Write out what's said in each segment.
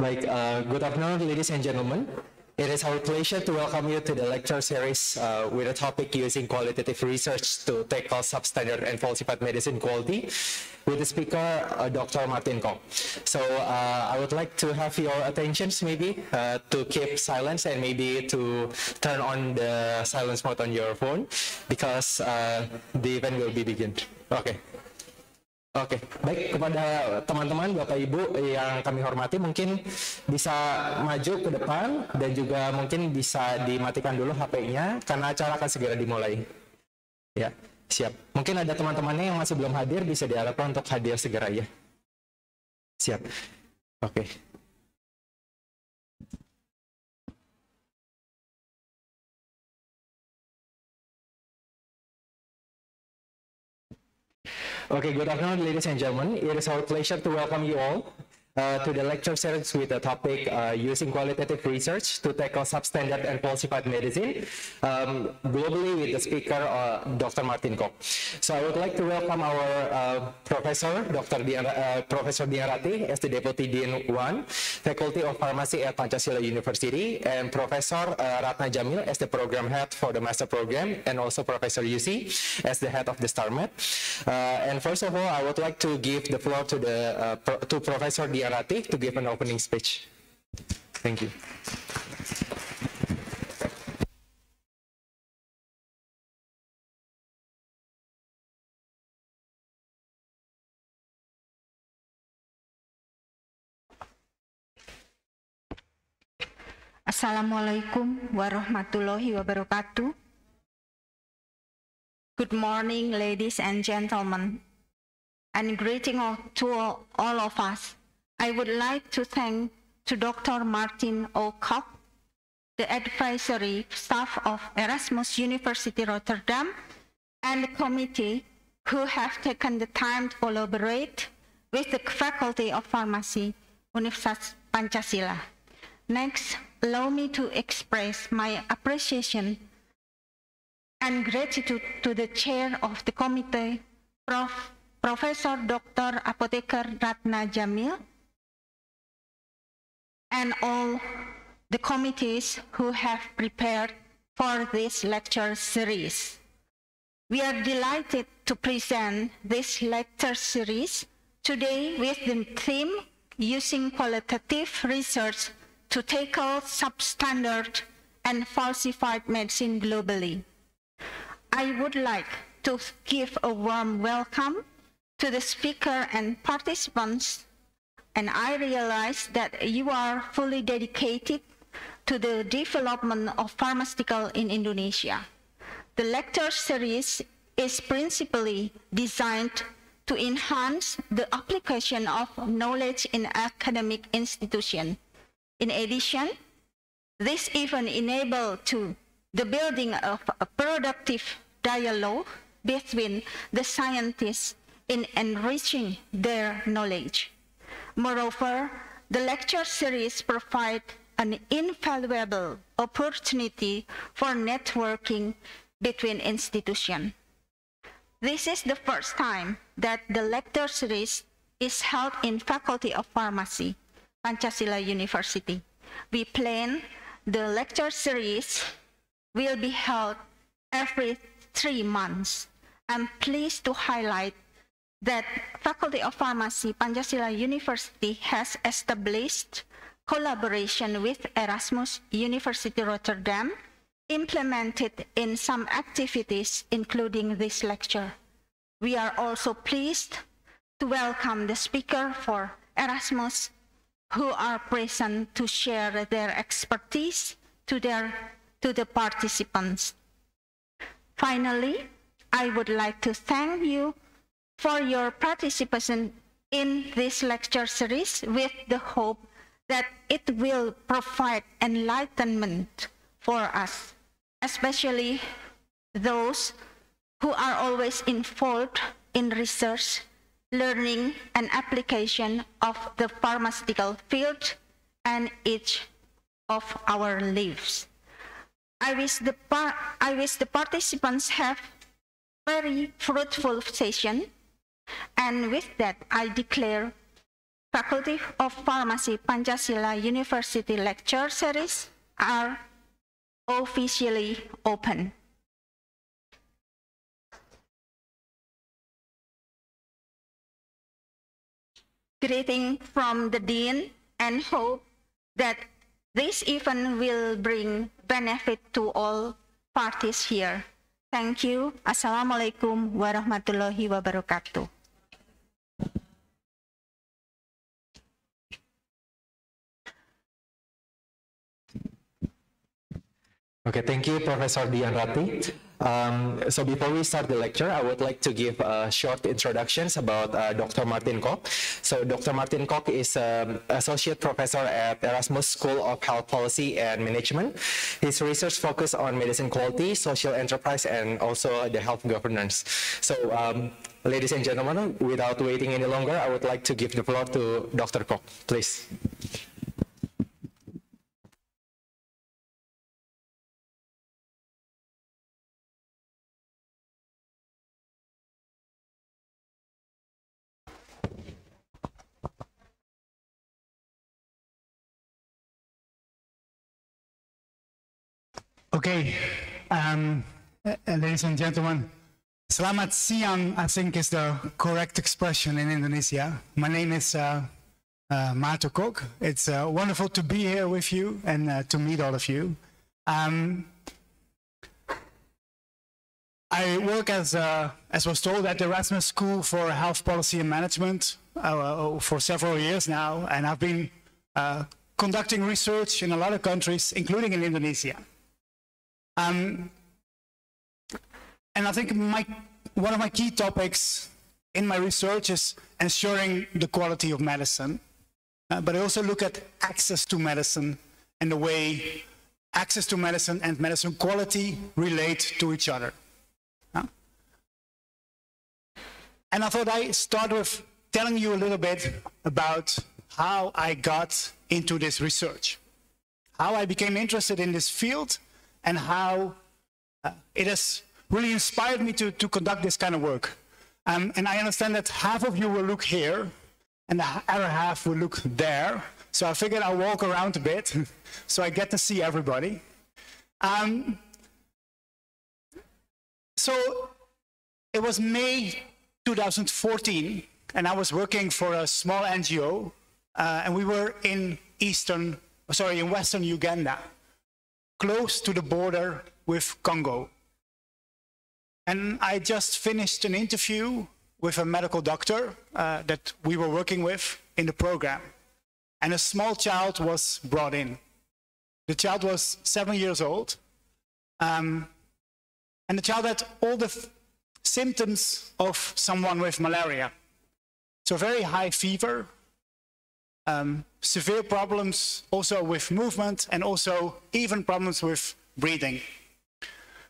Like, good afternoon, ladies and gentlemen. It is our pleasure to welcome you to the lecture series with a topic using qualitative research to tackle substandard and falsified medicine quality with the speaker, Dr. Maarten Kok. So I would like to have your attentions maybe to keep silence and maybe to turn on the silence mode on your phone because the event will begin. Okay. Oke, baik kepada teman-teman, Bapak Ibu yang kami hormati, mungkin bisa maju ke depan dan juga mungkin bisa dimatikan dulu HP-nya karena acara akan segera dimulai. Ya, siap. Mungkin ada teman-temannya yang masih belum hadir, bisa diharapkan untuk hadir segera ya. Siap. Oke. Okay, good afternoon, ladies and gentlemen. It is our pleasure to welcome you all to the lecture series with the topic using qualitative research to tackle substandard and falsified medicine globally with the speaker, Dr. Maarten Kok. So I would like to welcome our professor, Professor Dian Ratih, as the Deputy Dean 1, Faculty of Pharmacy at Pancasila University, and Professor Ratna Djamil as the program head for the master program, and also Professor Yusi as the head of the STARMED. And first of all, I would like to give the floor to Professor Dian Ratih to give an opening speech. Thank you. Assalamualaikum warahmatullahi wabarakatuh. Good morning, ladies and gentlemen, and greeting to all of us. I would like to thank to Dr. Maarten Kok, the advisory staff of Erasmus University Rotterdam, and the committee who have taken the time to collaborate with the Faculty of Pharmacy, Universitas Pancasila. Next, allow me to express my appreciation and gratitude to the chair of the committee, Professor Dr. Apotheker Ratna Djamil, and all the committees who have prepared for this lecture series. We are delighted to present this lecture series today with the theme using qualitative research to tackle substandard and falsified medicine globally. I would like to give a warm welcome to the speaker and participants, and I realize that you are fully dedicated to the development of pharmaceutical in Indonesia. The lecture series is principally designed to enhance the application of knowledge in academic institutions. In addition, this event enables the building of a productive dialogue between the scientists in enriching their knowledge. Moreover, the lecture series provides an invaluable opportunity for networking between institutions. This is the first time that the lecture series is held in Faculty of Pharmacy, Pancasila University. We plan the lecture series will be held every 3 months. I'm pleased to highlight that Faculty of Pharmacy, Pancasila University has established collaboration with Erasmus University Rotterdam, implemented in some activities, including this lecture. We are also pleased to welcome the speaker for Erasmus who are present to share their expertise to the participants. Finally, I would like to thank you for your participation in this lecture series with the hope that it will provide enlightenment for us, especially those who are always involved in research, learning, and application of the pharmaceutical field and each of our lives. I wish the participants have very fruitful session, and with that I declare Faculty of Pharmacy Pancasila University lecture series are officially open. Greeting from the Dean, and hope that this event will bring benefit to all parties here. Thank you. Assalamualaikum warahmatullahi wabarakatuh. Okay, thank you, Professor Dian Ratih. So before we start the lecture, I would like to give short introductions about Dr. Maarten Kok. So Dr. Maarten Kok is Associate Professor at Erasmus School of Health Policy and Management. His research focuses on medicine quality, social enterprise, and also the health governance. So ladies and gentlemen, without waiting any longer, I would like to give the floor to Dr. Kok, please. Okay, ladies and gentlemen, Selamat Siang, I think is the correct expression in Indonesia. My name is Maarten Kok. It's wonderful to be here with you and to meet all of you. I work as was told, at the Erasmus School for Health Policy and Management for several years now, and I've been conducting research in a lot of countries, including in Indonesia. And I think one of my key topics in my research is ensuring the quality of medicine, but I also look at access to medicine and the way access to medicine and medicine quality relate to each other. And I thought I'd start with telling you a little bit about how I got into this research, how I became interested in this field, and how it has really inspired me to conduct this kind of work. And I understand that half of you will look here and the other half will look there. So I figured I'll walk around a bit so I get to see everybody. So it was May 2014, and I was working for a small NGO, and we were in Western Uganda, close to the border with Congo. And I just finished an interview with a medical doctor that we were working with in the program. And a small child was brought in. The child was 7 years old. And the child had all the symptoms of someone with malaria. So very high fever, severe problems also with movement, and also even problems with breathing.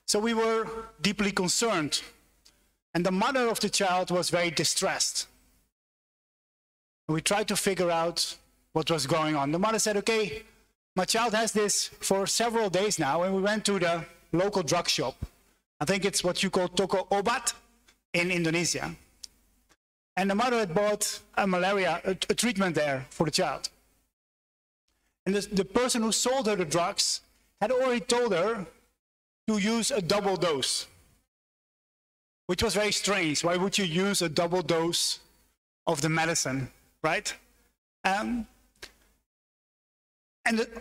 So we were deeply concerned, and the mother of the child was very distressed. We tried to figure out what was going on. The mother said, okay, my child has this for several days now, and we went to the local drug shop. I think it's what you call Toko Obat in Indonesia. And the mother had bought a treatment there for the child. And the person who sold her the drugs had already told her to use a double dose, which was very strange. Why would you use a double dose of the medicine, right? And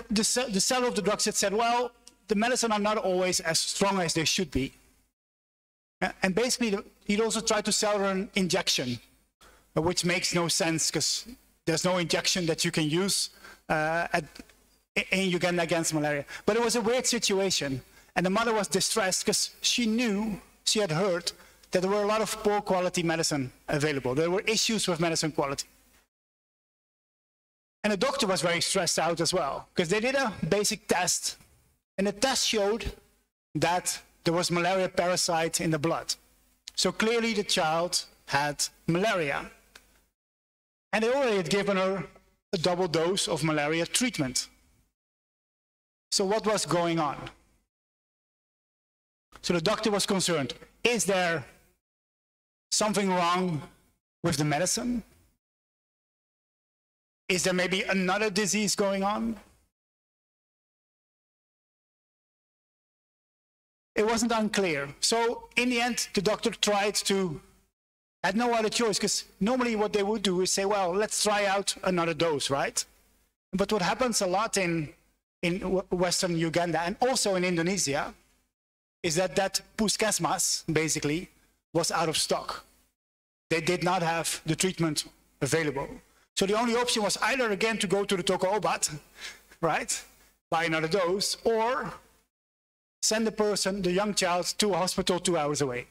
the seller of the drugs had said, well, the medicine are not always as strong as they should be. And basically, he'd also tried to sell her an injection, which makes no sense because there's no injection that you can use in Uganda against malaria. But it was a weird situation, and the mother was distressed because she had heard that there were a lot of poor quality medicine available. There were issues with medicine quality. And the doctor was very stressed out as well because they did a basic test, and the test showed that there was malaria parasite in the blood. So clearly the child had malaria, and they already had given her a double dose of malaria treatment. So what was going on? So the doctor was concerned, is there something wrong with the medicine? Is there maybe another disease going on? It wasn't unclear. So in the end, the doctor tried to, had no other choice, because normally what they would do is say, well, let's try out another dose, right? But what happens a lot in Western Uganda and also in Indonesia is that that puskesmas basically was out of stock. They did not have the treatment available. So the only option was either again to go to the Toko Obat, right, buy another dose, or send the person, the young child, to a hospital 2 hours away.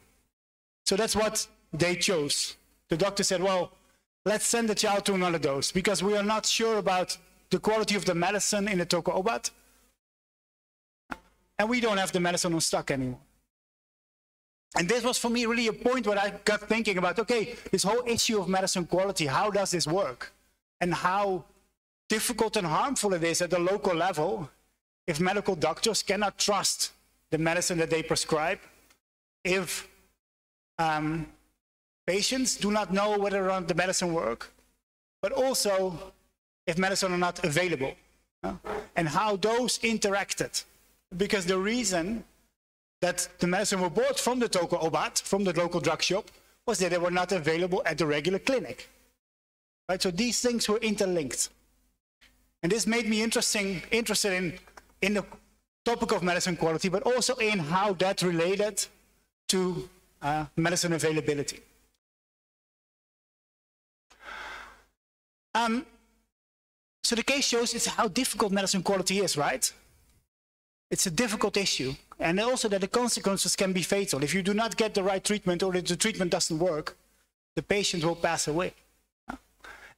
So that's what they chose. The doctor said, well, let's send the child to another dose because we are not sure about the quality of the medicine in the Toko Obat, and we don't have the medicine on stock anymore. And this was for me really a point where I got thinking about, okay, this whole issue of medicine quality, how does this work? And how difficult and harmful it is at the local level if medical doctors cannot trust the medicine that they prescribe, if patients do not know whether or not the medicine works, but also if medicine are not available, and how those interacted. Because the reason that the medicine were bought from the Toko Obat, from the local drug shop, was that they were not available at the regular clinic. Right? So these things were interlinked. And this made me interested in the topic of medicine quality, but also in how that related to medicine availability. So the case shows it's how difficult medicine quality is, right? It's a difficult issue. And also that the consequences can be fatal. If you do not get the right treatment or if the treatment doesn't work, the patient will pass away.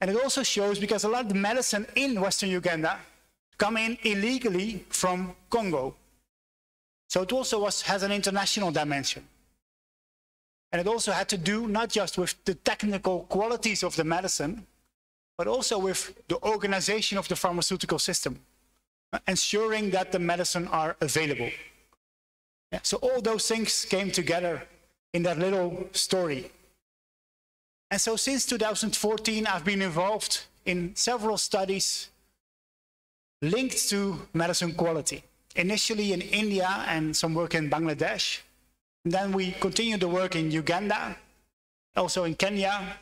And it also shows because a lot of the medicine in Western Uganda come in illegally from Congo. So it also has an international dimension. And it also had to do not just with the technical qualities of the medicine, but also with the organization of the pharmaceutical system, ensuring that the medicine are available. Yeah, so all those things came together in that little story. And so since 2014, I've been involved in several studies linked to medicine quality, initially in India and some work in Bangladesh. And then we continued the work in Uganda, also in Kenya.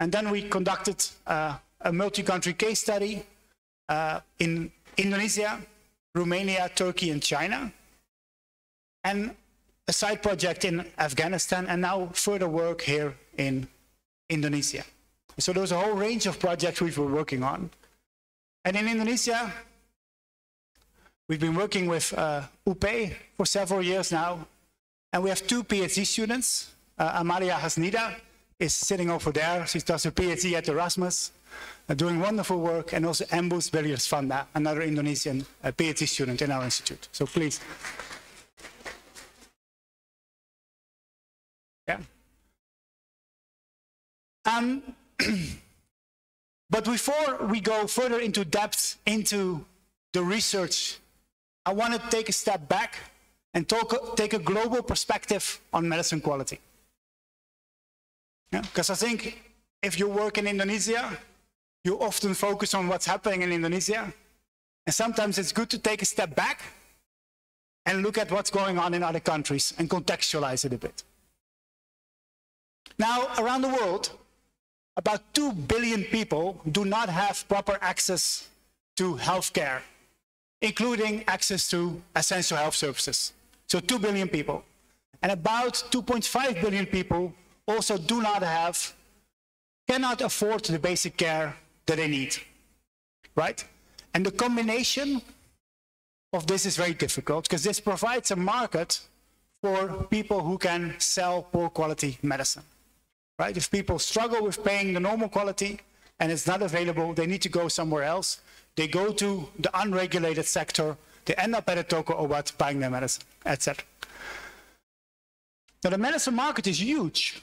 And then we conducted a multi-country case study in Indonesia, Romania, Turkey, and China, and a side project in Afghanistan, and now further work here in Indonesia. So there's a whole range of projects we've been working on. And in Indonesia, we've been working with UPE for several years now, and we have two PhD students. Amalia Hasnida is sitting over there. She does a PhD at Erasmus, doing wonderful work, and also Ambus Beliersfanda, another Indonesian PhD student in our institute. So please. Yeah. But before we go further into depth into the research, I want to take a step back and take a global perspective on medicine quality. Because I think if you work in Indonesia, you often focus on what's happening in Indonesia. And sometimes it's good to take a step back and look at what's going on in other countries and contextualize it a bit. Now, around the world, about 2 billion people do not have proper access to healthcare, including access to essential health services. So 2 billion people. And about 2.5 billion people also do not have, cannot afford the basic care that they need, right? And the combination of this is very difficult because this provides a market for people who can sell poor quality medicine, right? If people struggle with paying the normal quality and it's not available, they need to go somewhere else. They go to the unregulated sector. They end up at a Toko Obat buying their medicine, etc. Now the medicine market is huge.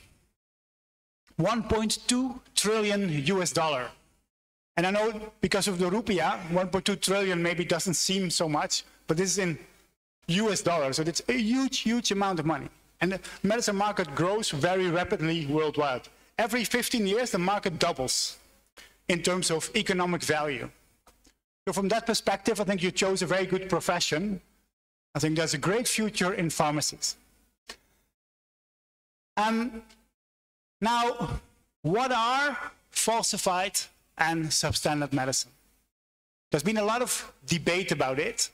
$1.2 trillion US. And I know because of the rupiah, 1.2 trillion maybe doesn't seem so much, but this is in US dollars, so it's a huge, huge amount of money. And the medicine market grows very rapidly worldwide. Every 15 years, the market doubles. in terms of economic value. So from that perspective, I think you chose a very good profession. I think there's a great future in pharmacies. Now, what are falsified and substandard medicine? There's been a lot of debate about it.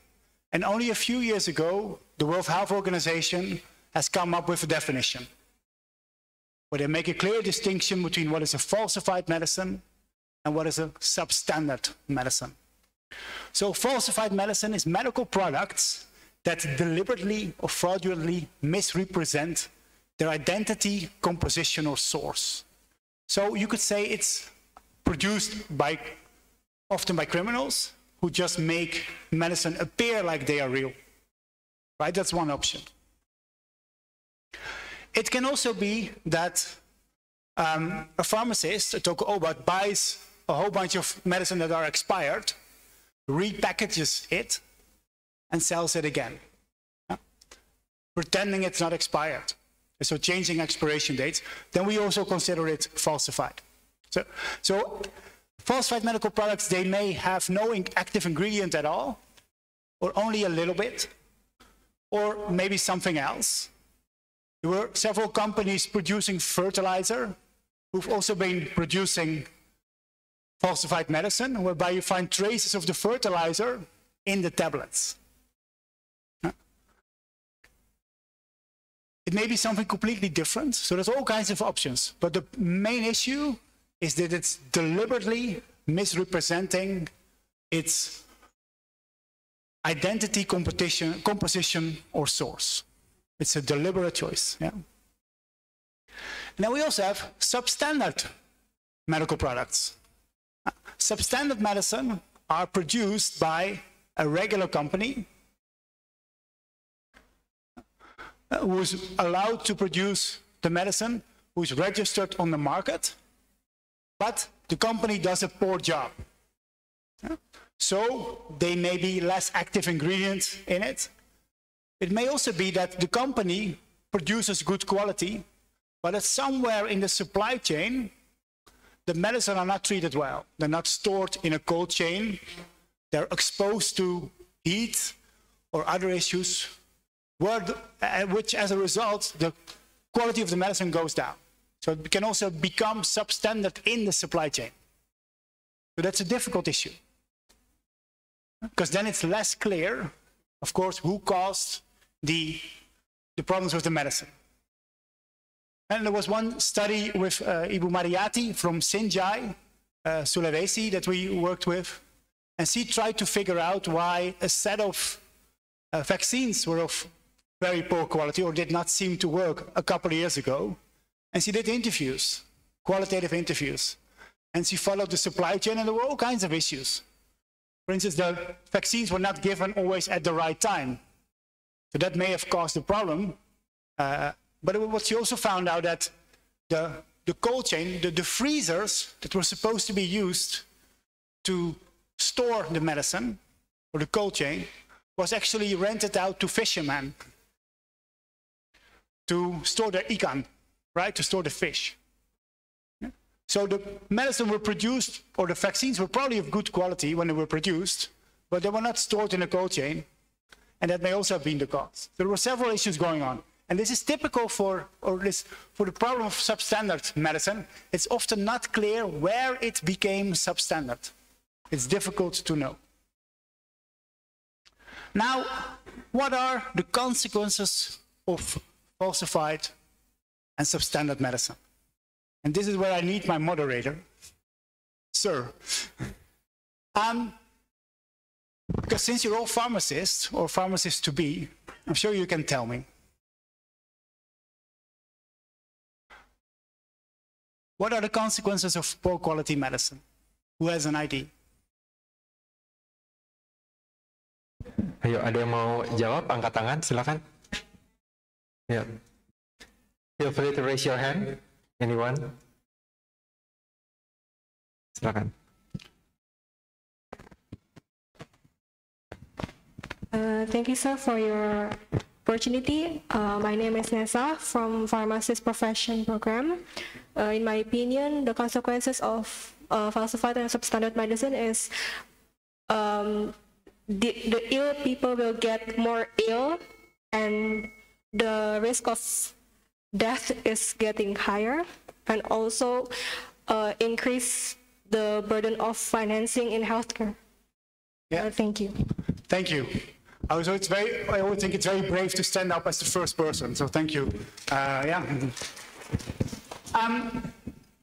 And only a few years ago, the World Health Organization has come up with a definition, where they make a clear distinction between what is a falsified medicine and what is a substandard medicine. So falsified medicine is medical products that deliberately or fraudulently misrepresent their identity, composition, or source. So you could say it's produced by, often by criminals who just make medicine appear like they are real, right? That's one option. It can also be that a pharmacist, a Toko Obat, buys a whole bunch of medicine that are expired, repackages it, and sells it again, pretending it's not expired. So changing expiration dates, then we also consider it falsified. So falsified medical products, they may have no active ingredient at all, or only a little bit, or maybe something else. There were several companies producing fertilizer who've also been producing falsified medicine, whereby you find traces of the fertilizer in the tablets. It may be something completely different, so there's all kinds of options. But the main issue is that it's deliberately misrepresenting its identity, composition, or source. It's a deliberate choice. Yeah. And then we also have substandard medical products. Substandard medicine are produced by a regular company who's allowed to produce the medicine, who's registered on the market, but the company does a poor job. So there may be less active ingredients in it. It may also be that the company produces good quality, but that somewhere in the supply chain, the medicine are not treated well. They're not stored in a cold chain. They're exposed to heat or other issues, which as a result, the quality of the medicine goes down. So it can also become substandard in the supply chain. So that's a difficult issue, because then it's less clear, of course, who caused the problems with the medicine. And there was one study with Ibu Mariati from Sinjai, Sulawesi, that we worked with. And she tried to figure out why a set of vaccines were of very poor quality or did not seem to work a couple of years ago. And she did interviews, qualitative interviews. And she followed the supply chain, and there were all kinds of issues. For instance, the vaccines were not given always at the right time. So that may have caused a problem. But what she also found out that the cold chain, the freezers that were supposed to be used to store the medicine, or the cold chain, was actually rented out to fishermen to store their ikan, right? To store the fish. So the medicine were produced, or the vaccines were probably of good quality when they were produced, but they were not stored in a cold chain, and that may also have been the cause. There were several issues going on, and this is typical for the problem of substandard medicine. It's often not clear where it became substandard. It's difficult to know. Now, what are the consequences of falsified and substandard medicine? And this is where I need my moderator, sir. Because since you're all pharmacists, or pharmacists to be, I'm sure you can tell me. What are the consequences of poor quality medicine? Who has an idea? Ayo, ada yang mau jawab? Angkat tangan, silakan. Yeah. Feel free to raise your hand. Anyone? Silakan. Thank you, sir, for your opportunity. My name is Nessa from Pharmacist Profession Program. In my opinion, the consequences of falsified and substandard medicine is the ill people will get more ill, and the risk of death is getting higher, and also increase the burden of financing in healthcare. Yeah. Thank you. Thank you. Also, it's very, I always think it's very brave to stand up as the first person, so thank you. Yeah.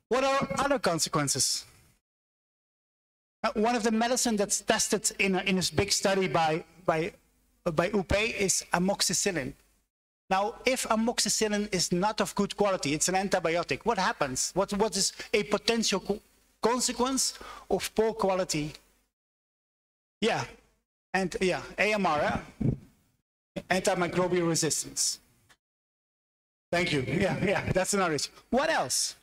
What are other consequences? One of the medicine that's tested in this big study by UPE is amoxicillin. Now, if amoxicillin is not of good quality, it's an antibiotic, what happens? What is a potential consequence of poor quality? Yeah, and yeah, AMR, antimicrobial resistance. Thank you. Yeah, yeah, that's another issue. What else?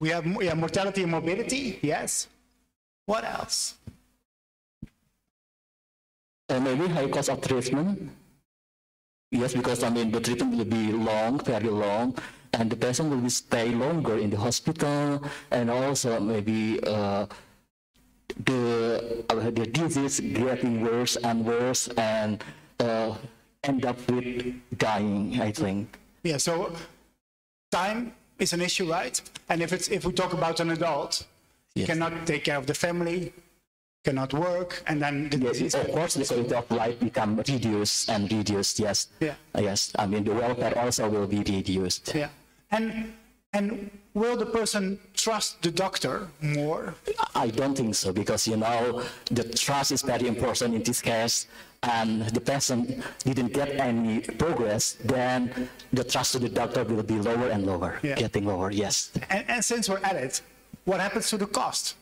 We have mortality and morbidity, yes. What else? Maybe high cost of treatment. Yes, because I mean the treatment will be long, very long, and the patient will stay longer in the hospital, and also maybe the disease getting worse and worse, and end up with dying, I think. Yeah. So time is an issue, right? And if we talk about an adult, yes, you cannot take care of the family, cannot work, and then the disease, of course, the quality of life become reduced and reduced. Yes, yeah, yes. I mean, the welfare also will be reduced. Yeah, and will the person trust the doctor more? I don't think so, because you know the trust is very important in this case, and the person didn't get any progress, then the trust to the doctor will be lower and lower, yeah, getting lower. Yes. And since we're at it, what happens to the cost?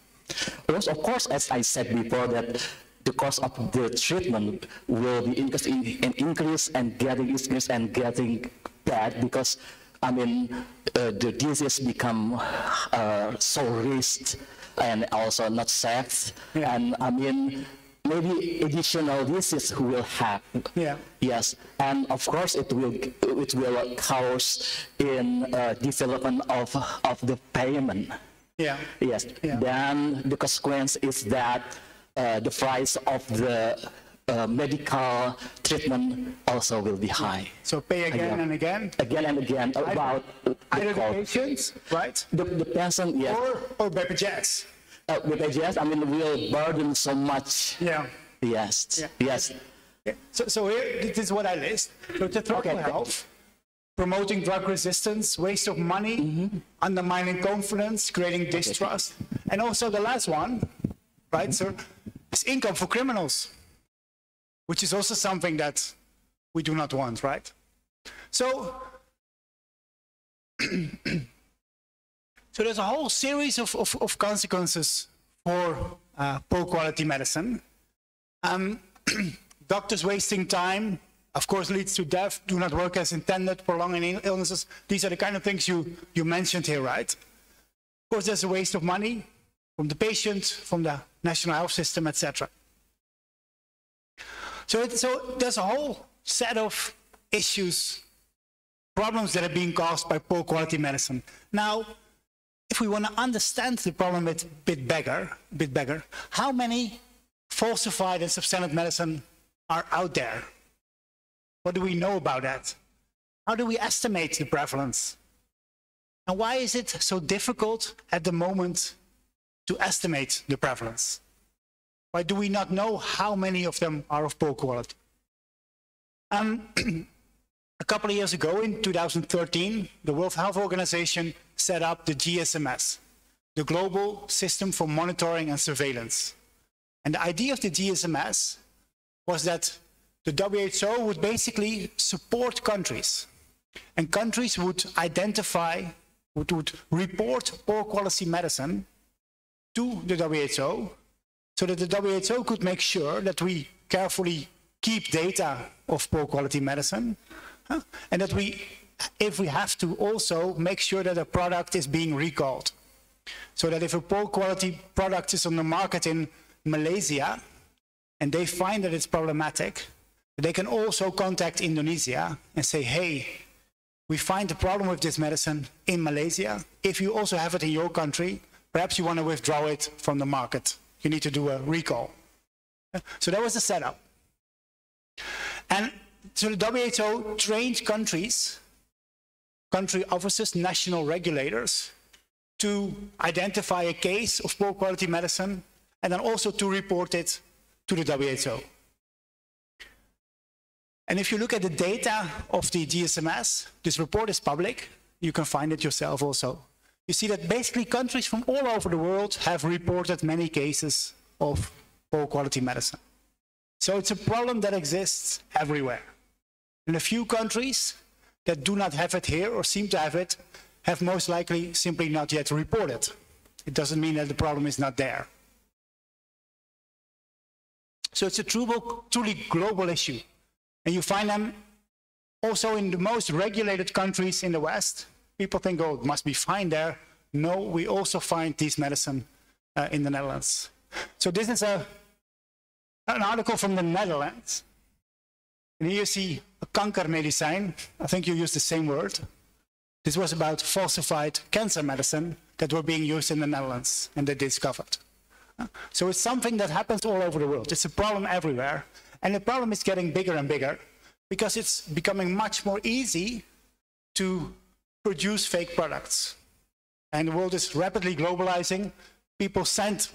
Because of course, as I said before, that the cost of the treatment will be increasing and getting bad, because I mean the disease become so risked and also not safe, yeah, and I mean maybe additional disease will happen. Yeah. Yes, and of course it will cause in development of the payment. Yeah. Yes. Yeah. Then the consequence is that the price of the medical treatment also will be high. So pay again and again about either the patients, right? The person, yes. Or BPJS. BPJS, I mean, will burden so much. Yeah. Yes. Yeah. Yes. Yeah. So here, this is what I list. So total health. Promoting drug resistance, waste of money, mm-hmm, undermining confidence, creating distrust, and also the last one, right, mm-hmm, sir, is income for criminals, which is also something that we do not want, right? So, so there's a whole series of consequences for poor quality medicine. Doctors wasting time, of course, leads to death, do not work as intended, prolonging illnesses. These are the kind of things you mentioned here, right? Of course, there's a waste of money from the patient, from the national health system, etc. So there's a whole set of issues, problems that are being caused by poor quality medicine. Now, if we want to understand the problem a bit better, how many falsified and substandard medicine are out there? What do we know about that? How do we estimate the prevalence? And why is it so difficult at the moment to estimate the prevalence? Why do we not know how many of them are of poor quality? A couple of years ago, in 2013, the World Health Organization set up the GSMS, the Global System for Monitoring and Surveillance. And the idea of the GSMS was that the WHO would basically support countries, and countries would identify, would report poor quality medicine to the WHO, so that the WHO could make sure that we carefully keep data of poor quality medicine, and that we, if we have to, also make sure that a product is being recalled. So that if a poor quality product is on the market in Malaysia, and they find that it's problematic, they can also contact Indonesia and say, hey, we find a problem with this medicine in Malaysia. If you also have it in your country, perhaps you want to withdraw it from the market. You need to do a recall. So that was the setup. And so the WHO trained countries, country officers, national regulators, to identify a case of poor quality medicine and then also to report it to the WHO. And if you look at the data of the GSMS, this report is public, you can find it yourself also. You see that basically countries from all over the world have reported many cases of poor quality medicine. So it's a problem that exists everywhere. And a few countries that do not have it here or seem to have it have most likely simply not yet reported. It doesn't mean that the problem is not there. So it's a truly global issue. And you find them also in the most regulated countries in the West. People think, oh, it must be fine there. No, we also find these medicine in the Netherlands. So this is an article from the Netherlands. And here you see a kanker medicijn. I think you used the same word. This was about falsified cancer medicine that were being used in the Netherlands and they discovered. So it's something that happens all over the world. It's a problem everywhere. And the problem is getting bigger and bigger because it's becoming much more easy to produce fake products. And the world is rapidly globalizing. People send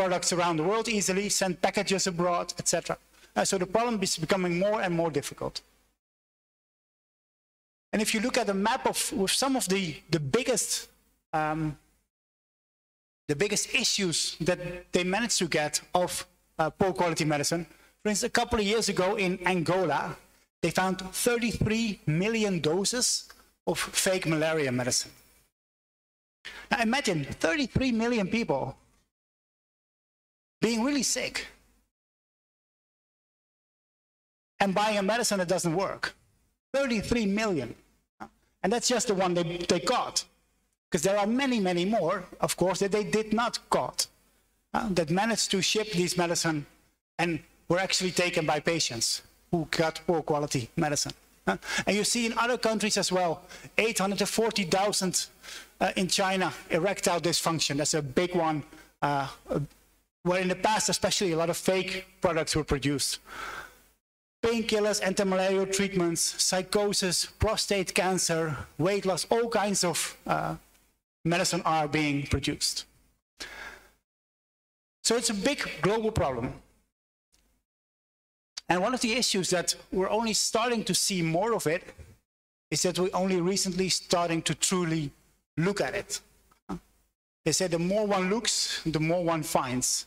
products around the world easily, send packages abroad, etc. So the problem is becoming more and more difficult. And if you look at a map with some of the biggest issues that they managed to get of poor quality medicine, for instance, a couple of years ago in Angola, they found 33 million doses of fake malaria medicine. Now imagine 33 million people being really sick and buying a medicine that doesn't work. 33 million. And that's just the one they caught. Because there are many, many more, of course, that they did not caught, that managed to ship these medicine and were actually taken by patients who got poor quality medicine. And you see in other countries as well, 840,000 in China, erectile dysfunction. That's a big one, where in the past, especially, a lot of fake products were produced. Painkillers, anti-malarial treatments, psychosis, prostate cancer, weight loss, all kinds of medicine are being produced. So it's a big global problem. And one of the issues that we're only starting to see more of it is that we're only recently starting to truly look at it. They say the more one looks, the more one finds.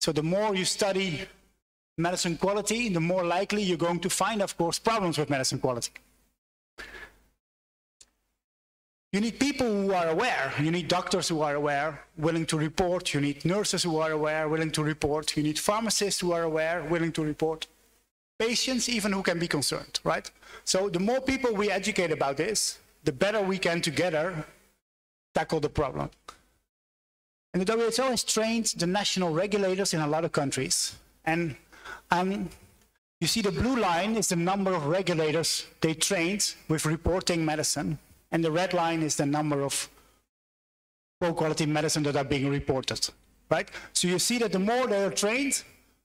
So the more you study medicine quality, the more likely you're going to find, of course, problems with medicine quality. You need people who are aware. You need doctors who are aware, willing to report. You need nurses who are aware, willing to report. You need pharmacists who are aware, willing to report. Patients even who can be concerned, right? So the more people we educate about this, the better we can together tackle the problem. And the WHO has trained the national regulators in a lot of countries. And you see the blue line is the number of regulators they trained with reporting medicine, and the red line is the number of poor quality medicine that are being reported, right? So you see that the more they are trained,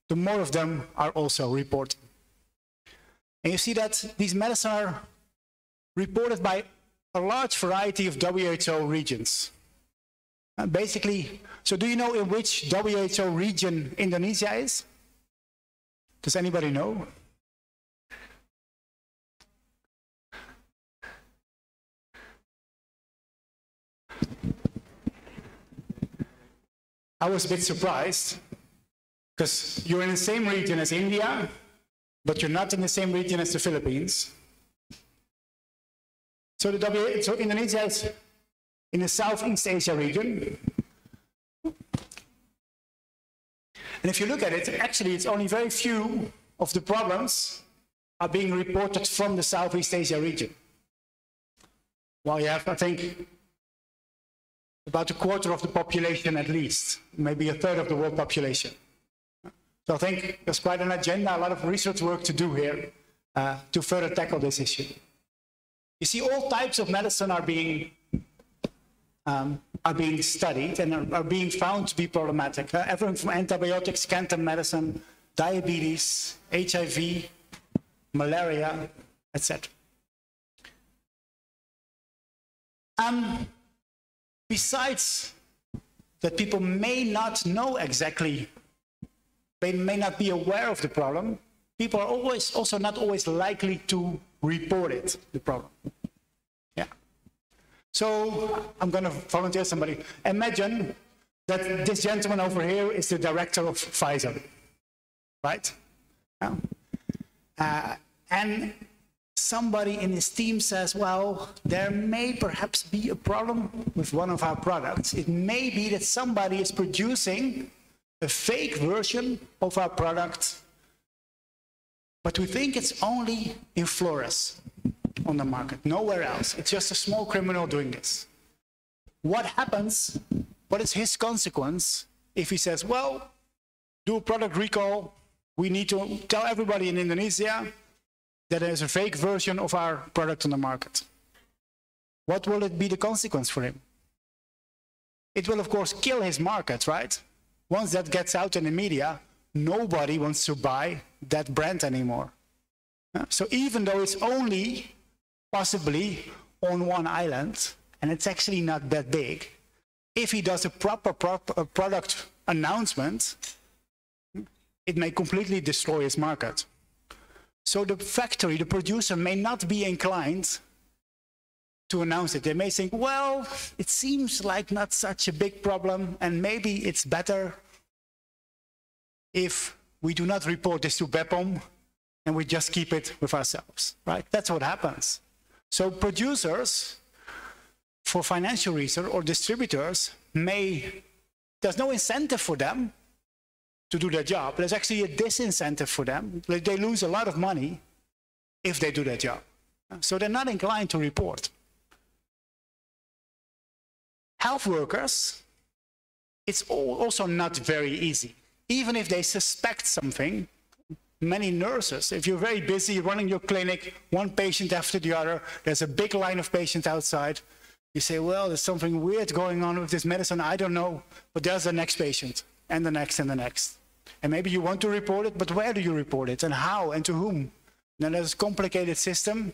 the more of them are also reported. And you see that these medicines are reported by a large variety of WHO regions. And basically, so do you know in which WHO region Indonesia is? Does anybody know? I was a bit surprised because you're in the same region as India, but you're not in the same region as the Philippines. So so Indonesia is in the Southeast Asia region. And if you look at it, actually, it's only very few of the problems are being reported from the Southeast Asia region. Well, you have, I think, about a quarter of the population at least, maybe a third of the world population. So I think there's quite an agenda, a lot of research work to do here to further tackle this issue. You see, all types of medicine are being studied and are being found to be problematic. Everything from antibiotics, cancer medicine, diabetes, HIV, malaria, etc. Besides that, people may not know exactly, they may not be aware of the problem, people are always also not always likely to report it, the problem. Yeah. So I'm going to volunteer somebody. Imagine that this gentleman over here is the director of Pfizer, right? Yeah. And somebody in his team says, well, there may perhaps be a problem with one of our products. It may be that somebody is producing a fake version of our product, but we think it's only in Flores on the market, nowhere else. It's just a small criminal doing this. What happens? What is his consequence if he says, well, do a product recall, we need to tell everybody in Indonesia that there is a fake version of our product on the market? What will it be the consequence for him? It will, of course, kill his market, right? Once that gets out in the media, nobody wants to buy that brand anymore. So even though it's only possibly on one island, and it's actually not that big, if he does a proper product announcement, it may completely destroy his market. So the factory, the producer, may not be inclined to announce it. They may think, well, it seems like not such a big problem, and maybe it's better if we do not report this to BEPOM and we just keep it with ourselves, right? That's what happens. So producers, for financial reasons, or distributors, may, there's no incentive for them to do their job. There's actually a disincentive for them. They lose a lot of money if they do their job. So they're not inclined to report. Health workers, it's also not very easy. Even if they suspect something, many nurses, if you're very busy running your clinic, one patient after the other, there's a big line of patients outside, you say, well, there's something weird going on with this medicine, I don't know, but there's the next patient, and the next, and the next. And maybe you want to report it, but where do you report it, and how, and to whom? Then there's a complicated system,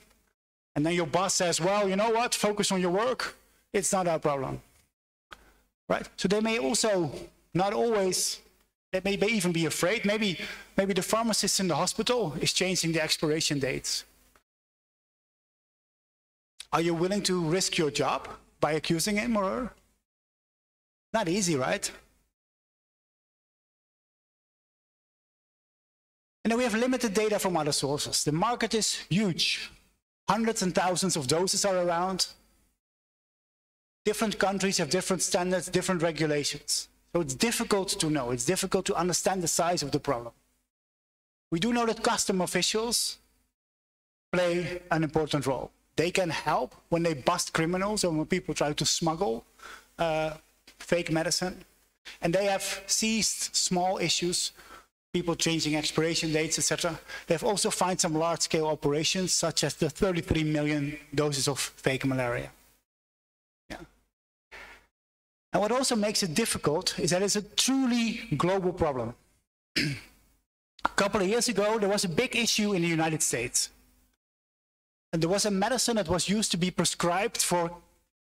and then your boss says, well, you know what, focus on your work, it's not our problem, right? So they may also not always, they may even be afraid. Maybe the pharmacist in the hospital is changing the expiration dates. Are you willing to risk your job by accusing him or her? Not easy, right? And then we have limited data from other sources. The market is huge. Hundreds and thousands of doses are around. Different countries have different standards, different regulations. So it's difficult to know. It's difficult to understand the size of the problem. We do know that custom officials play an important role. They can help when they bust criminals or when people try to smuggle fake medicine. And they have seized small issues, people changing expiration dates, etc. They've also found some large-scale operations, such as the 33 million doses of fake malaria. And what also makes it difficult is that it's a truly global problem. A couple of years ago, there was a big issue in the United States. And there was a medicine that was used to be prescribed for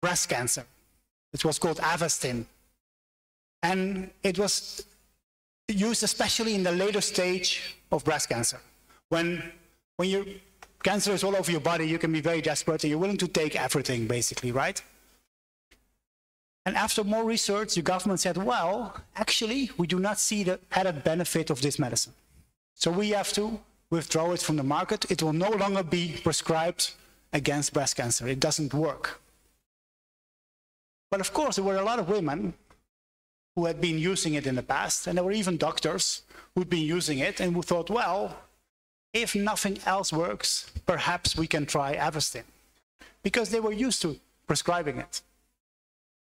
breast cancer. It was called Avastin. And it was used especially in the later stage of breast cancer. When your cancer is all over your body, you can be very desperate and you're willing to take everything, basically, right? And after more research, the government said, well, actually, we do not see the added benefit of this medicine. So we have to withdraw it from the market. It will no longer be prescribed against breast cancer. It doesn't work. But of course, there were a lot of women who had been using it in the past, and there were even doctors who'd been using it and who thought, well, if nothing else works, perhaps we can try Avastin, because they were used to prescribing it.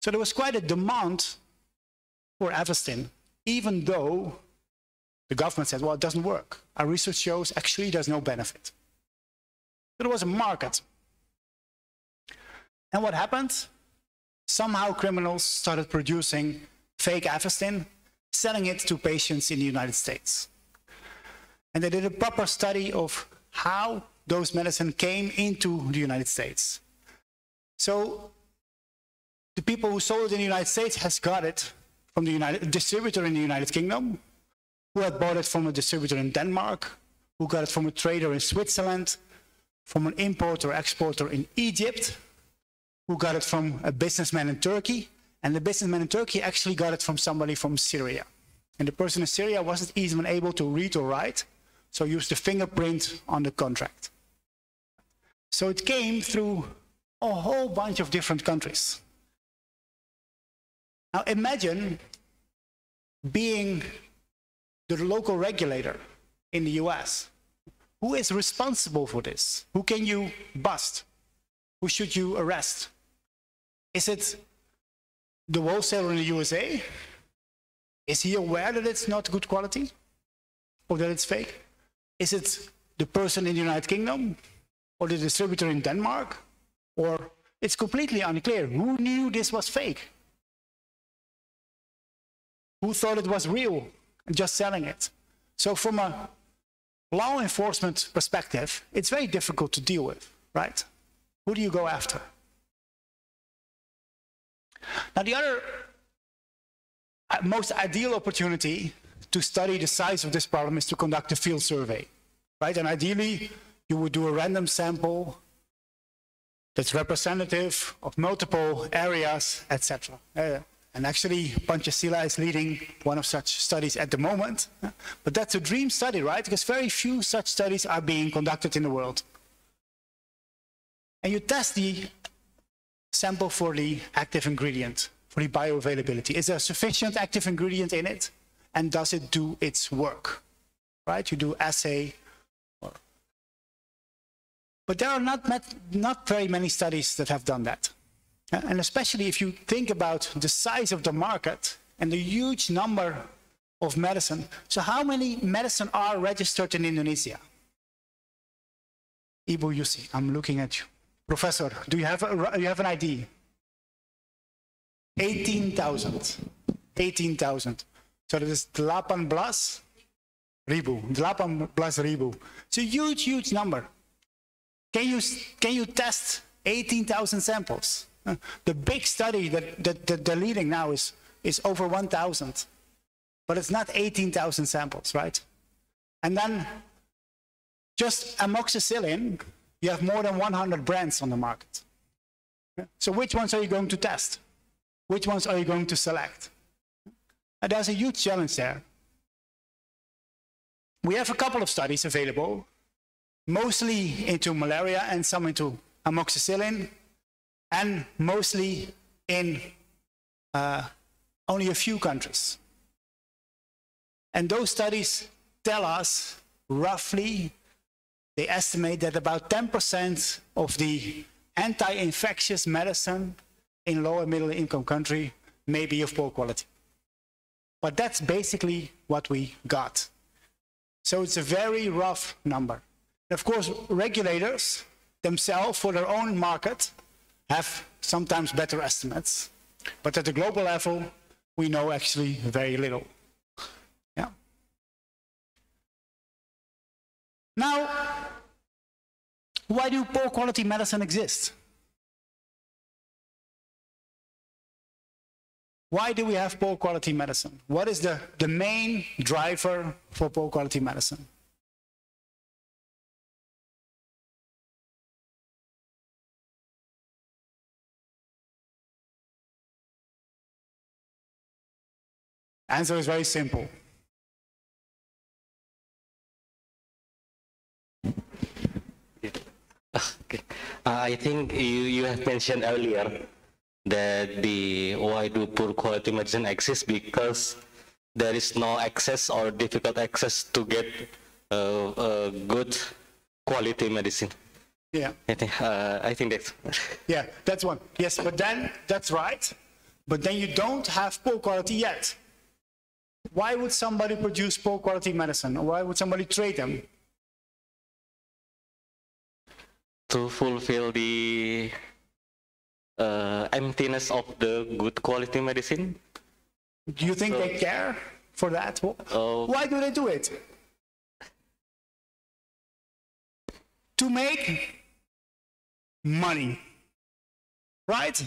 So there was quite a demand for Avastin, even though the government said, well, it doesn't work. Our research shows actually there's no benefit. So there was a market. And what happened? Somehow criminals started producing fake Avastin, selling it to patients in the United States. And they did a proper study of how those medicines came into the United States. So the people who sold it in the United States has got it from the distributor in the United Kingdom, who had bought it from a distributor in Denmark, who got it from a trader in Switzerland, from an importer-exporter in Egypt, who got it from a businessman in Turkey, and the businessman in Turkey actually got it from somebody from Syria. And the person in Syria wasn't even able to read or write, so used the fingerprint on the contract. So it came through a whole bunch of different countries. Now imagine being the local regulator in the US. Who is responsible for this? Who can you bust? Who should you arrest? Is it the wholesaler in the USA? Is he aware that it's not good quality or that it's fake? Is it the person in the United Kingdom or the distributor in Denmark? Or it's completely unclear. Who knew this was fake? Who thought it was real and just selling it? So from a law enforcement perspective, it's very difficult to deal with, right? Who do you go after? Now the other most ideal opportunity to study the size of this problem is to conduct a field survey, right? And ideally, you would do a random sample that's representative of multiple areas, etc. And actually, Pancasila is leading one of such studies at the moment. But that's a dream study, right? Because very few such studies are being conducted in the world. And you test the sample for the active ingredient, for the bioavailability. Is there sufficient active ingredient in it? And does it do its work, right? You do assay. But there are not very many studies that have done that. And especially if you think about the size of the market and the huge number of medicine. So how many medicine are registered in Indonesia? Ibu Yusi, I'm looking at you. Professor, do you have, you have an ID? 18,000. 18,000. So that is 18,000. It's a huge, huge number. Can you test 18,000 samples? The big study that they're leading now is over 1,000, but it's not 18,000 samples, right? And then just amoxicillin, you have more than 100 brands on the market. So which ones are you going to test? Which ones are you going to select? And there's a huge challenge there. We have a couple of studies available, mostly into malaria and some into amoxicillin, and mostly in only a few countries. And those studies tell us roughly, they estimate that about 10% of the anti-infectious medicine in low and middle income countries may be of poor quality. But that's basically what we got. So it's a very rough number. And of course, regulators themselves for their own market have sometimes better estimates, but at the global level, we know actually very little. Yeah. Now, why do poor quality medicine exist? Why do we have poor quality medicine? What is the main driver for poor quality medicine? Answer is very simple. Okay. I think you have mentioned earlier that why do poor quality medicine exist, because there is no access or difficult access to get good quality medicine. Yeah. I think that's. Yeah, that's one. Yes, but then that's right. But then you don't have poor quality yet. Why would somebody produce poor quality medicine? Or why would somebody trade them? To fulfill the emptiness of the good quality medicine. Do you think they care for that? Why do they do it? To make money, right?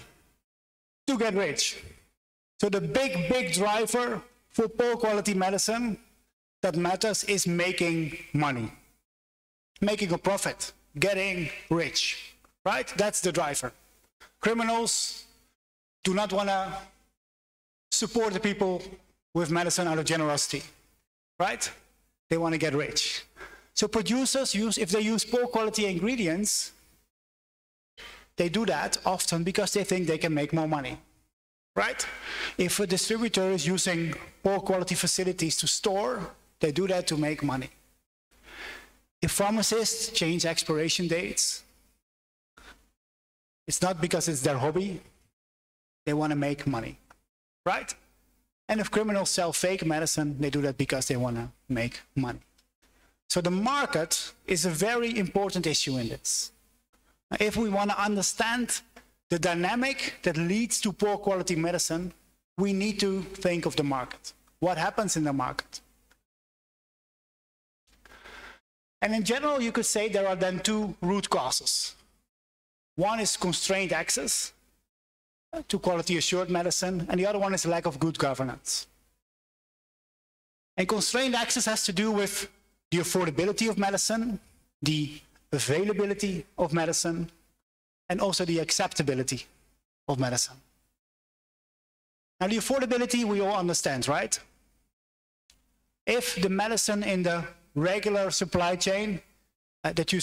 To get rich. So the big, big driver for poor quality medicine that matters is making money, making a profit, getting rich, right? That's the driver. Criminals do not want to support the people with medicine out of generosity, right? They want to get rich. So producers use, if they use poor quality ingredients, they do that often because they think they can make more money, right? If a distributor is using poor quality facilities to store, they do that to make money. If pharmacists change expiration dates, it's not because it's their hobby, they want to make money, right? And if criminals sell fake medicine, they do that because they want to make money. So the market is a very important issue in this. If we want to understand the dynamic that leads to poor quality medicine, we need to think of the market. What happens in the market? And in general, you could say there are then two root causes. One is constrained access to quality assured medicine, and the other one is lack of good governance. And constrained access has to do with the affordability of medicine, the availability of medicine, and also the acceptability of medicine. Now, the affordability we all understand, right? If the medicine in the regular supply chain that you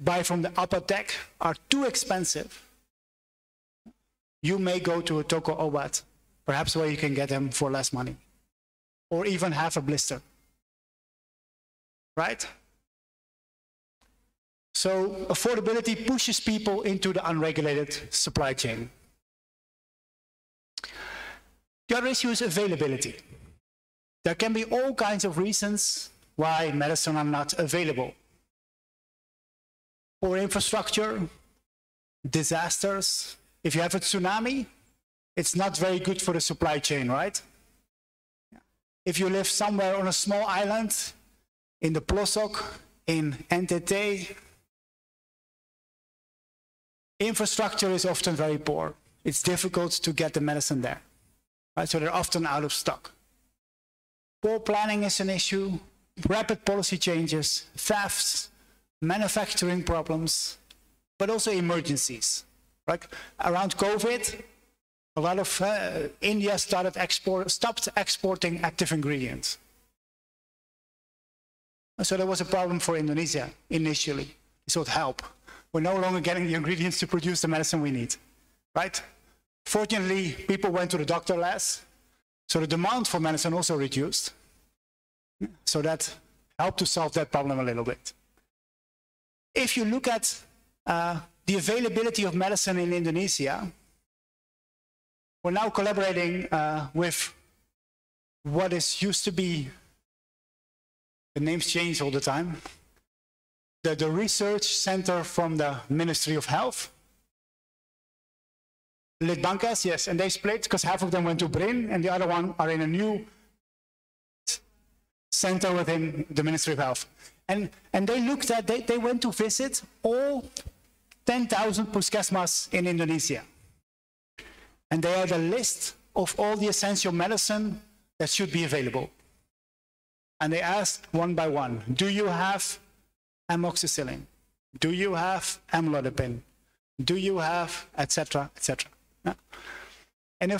buy from the apotheek are too expensive, you may go to a Toko Obat, perhaps where you can get them for less money, or even half a blister, right? So affordability pushes people into the unregulated supply chain. The other issue is availability. There can be all kinds of reasons why medicine are not available. Poor infrastructure, disasters. If you have a tsunami, it's not very good for the supply chain, right? If you live somewhere on a small island, in the Plosok, in NTT, infrastructure is often very poor. It's difficult to get the medicine there, right? So they're often out of stock. Poor planning is an issue, rapid policy changes, thefts, manufacturing problems, but also emergencies. Right? Around COVID, a lot of India stopped exporting active ingredients. So there was a problem for Indonesia initially. It sought help. We're no longer getting the ingredients to produce the medicine we need, right? Fortunately, people went to the doctor less, so the demand for medicine also reduced. So that helped to solve that problem a little bit. If you look at the availability of medicine in Indonesia, we're now collaborating with what is used to be, the names change all the time, the research center from the Ministry of Health, Litbangkes, yes, and they split because half of them went to Brin and the other one are in a new center within the Ministry of Health. And they looked at, they went to visit all 10,000 puskesmas in Indonesia. And they had a list of all the essential medicine that should be available. And they asked one by one, do you have amoxicillin? Do you have amlodipine? Do you have, etc., etc.? Yeah. And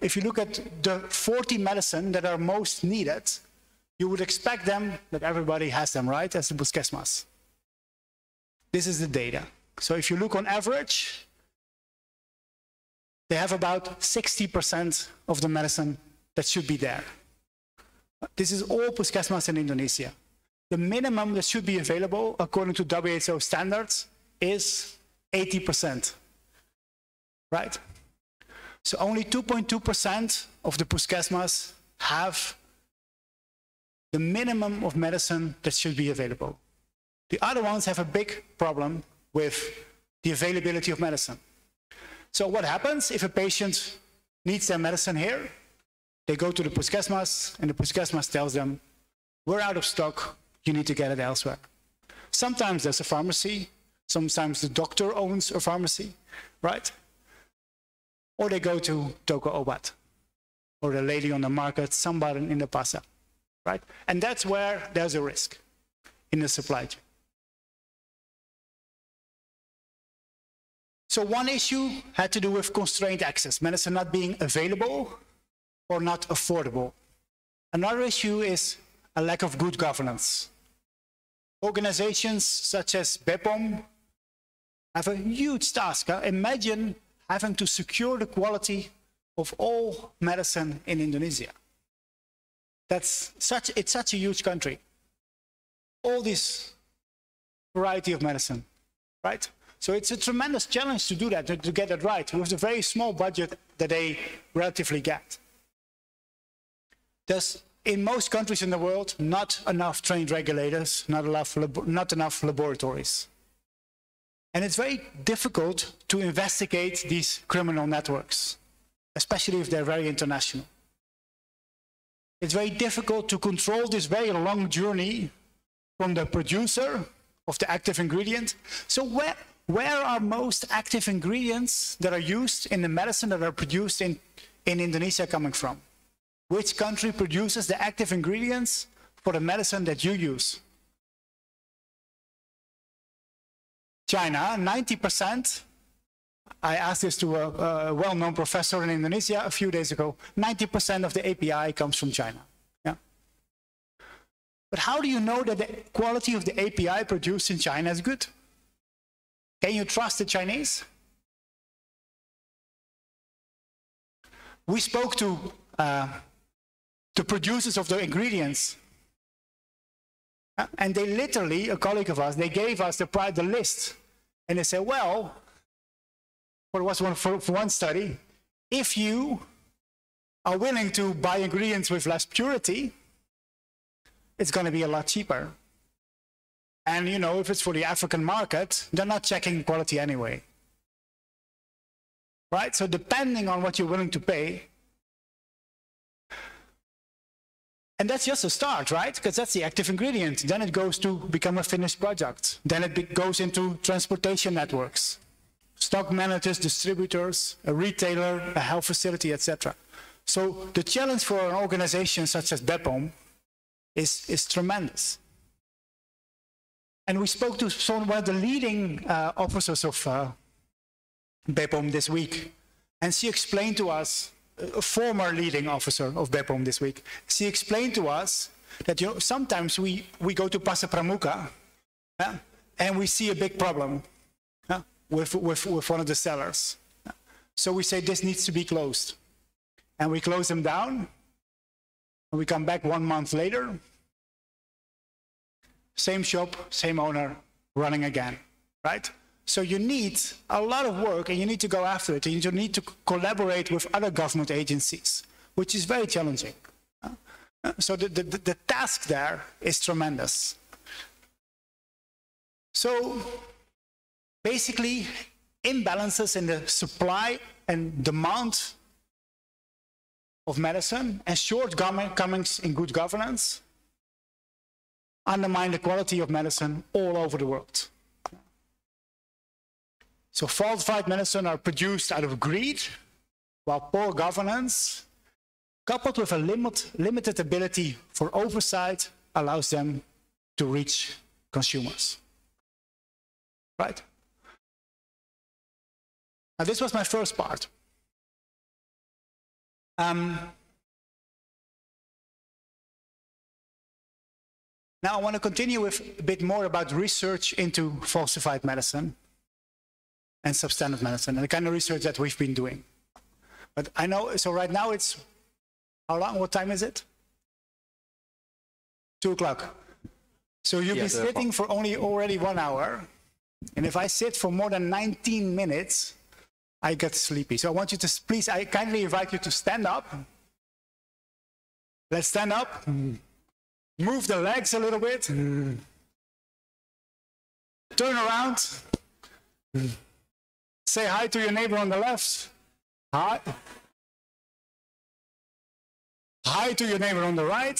if you look at the 40 medicine that are most needed, you would expect them that everybody has them, right? As the buskesmas. This is the data. So if you look on average, they have about 60% of the medicine that should be there. This is all puskesmas in Indonesia. The minimum that should be available, according to WHO standards, is 80%, right? So only 2.2% of the puskesmas have the minimum of medicine that should be available. The other ones have a big problem with the availability of medicine. So what happens if a patient needs their medicine here? They go to the puskesmas, and the puskesmas tells them, we're out of stock, you need to get it elsewhere. Sometimes there's a pharmacy, sometimes the doctor owns a pharmacy, right? Or they go to Toko Obat, or the lady on the market, somebody in the pasar, right? And that's where there's a risk in the supply chain. So one issue had to do with constrained access, medicine not being available or not affordable. Another issue is a lack of good governance. Organizations such as BEPOM have a huge task. Imagine having to secure the quality of all medicine in Indonesia. It's such a huge country. All this variety of medicine, right? So it's a tremendous challenge to do that, to get it right with the very small budget that they relatively get. There's, in most countries in the world, not enough trained regulators, not enough laboratories. And it's very difficult to investigate these criminal networks, especially if they're very international. It's very difficult to control this very long journey from the producer of the active ingredient. So where are most active ingredients that are used in the medicine that are produced in Indonesia coming from? Which country produces the active ingredients for the medicine that you use? China, 90%. I asked this to a well-known professor in Indonesia a few days ago. 90% of the API comes from China. Yeah. But how do you know that the quality of the API produced in China is good? Can you trust the Chinese? We spoke to the producers of the ingredients, and they literally, a colleague of us, they gave us the list, and they said, well, for one study, if you are willing to buy ingredients with less purity, it's going to be a lot cheaper. And you know, if it's for the African market, they're not checking quality anyway, right? So depending on what you're willing to pay. And that's just a start, right? Because that's the active ingredient. Then it goes to become a finished product. Then it goes into transportation networks, stock managers, distributors, a retailer, a health facility, etc. So the challenge for an organization such as BEPOM is tremendous. And we spoke to some of the leading officers of BEPOM this week, and she explained to us, a former leading officer of BEPOM this week, she explained to us that, you know, sometimes we go to Pasar Pramuka and we see a big problem with one of the sellers. So we say, this needs to be closed. And we close them down, and we come back 1 month later, same shop, same owner, running again, right? So you need a lot of work, and you need to go after it, and you need to collaborate with other government agencies, which is very challenging. So the task there is tremendous. So basically, imbalances in the supply and demand of medicine and shortcomings in good governance undermine the quality of medicine all over the world. So falsified medicine are produced out of greed, while poor governance, coupled with a limited ability for oversight, allows them to reach consumers. Right? Now, this was my first part. Now I want to continue with a bit more about research into falsified medicine and substandard medicine, and the kind of research that we've been doing. But I know, so right now it's, how long, what time is it? 2 o'clock. So you've been sitting for only already 1 hour, and if I sit for more than 19 minutes, I get sleepy. So I want you to, please, I kindly invite you to stand up. Let's stand up, move the legs a little bit, turn around, Say hi to your neighbor on the left. Hi. Hi to your neighbor on the right.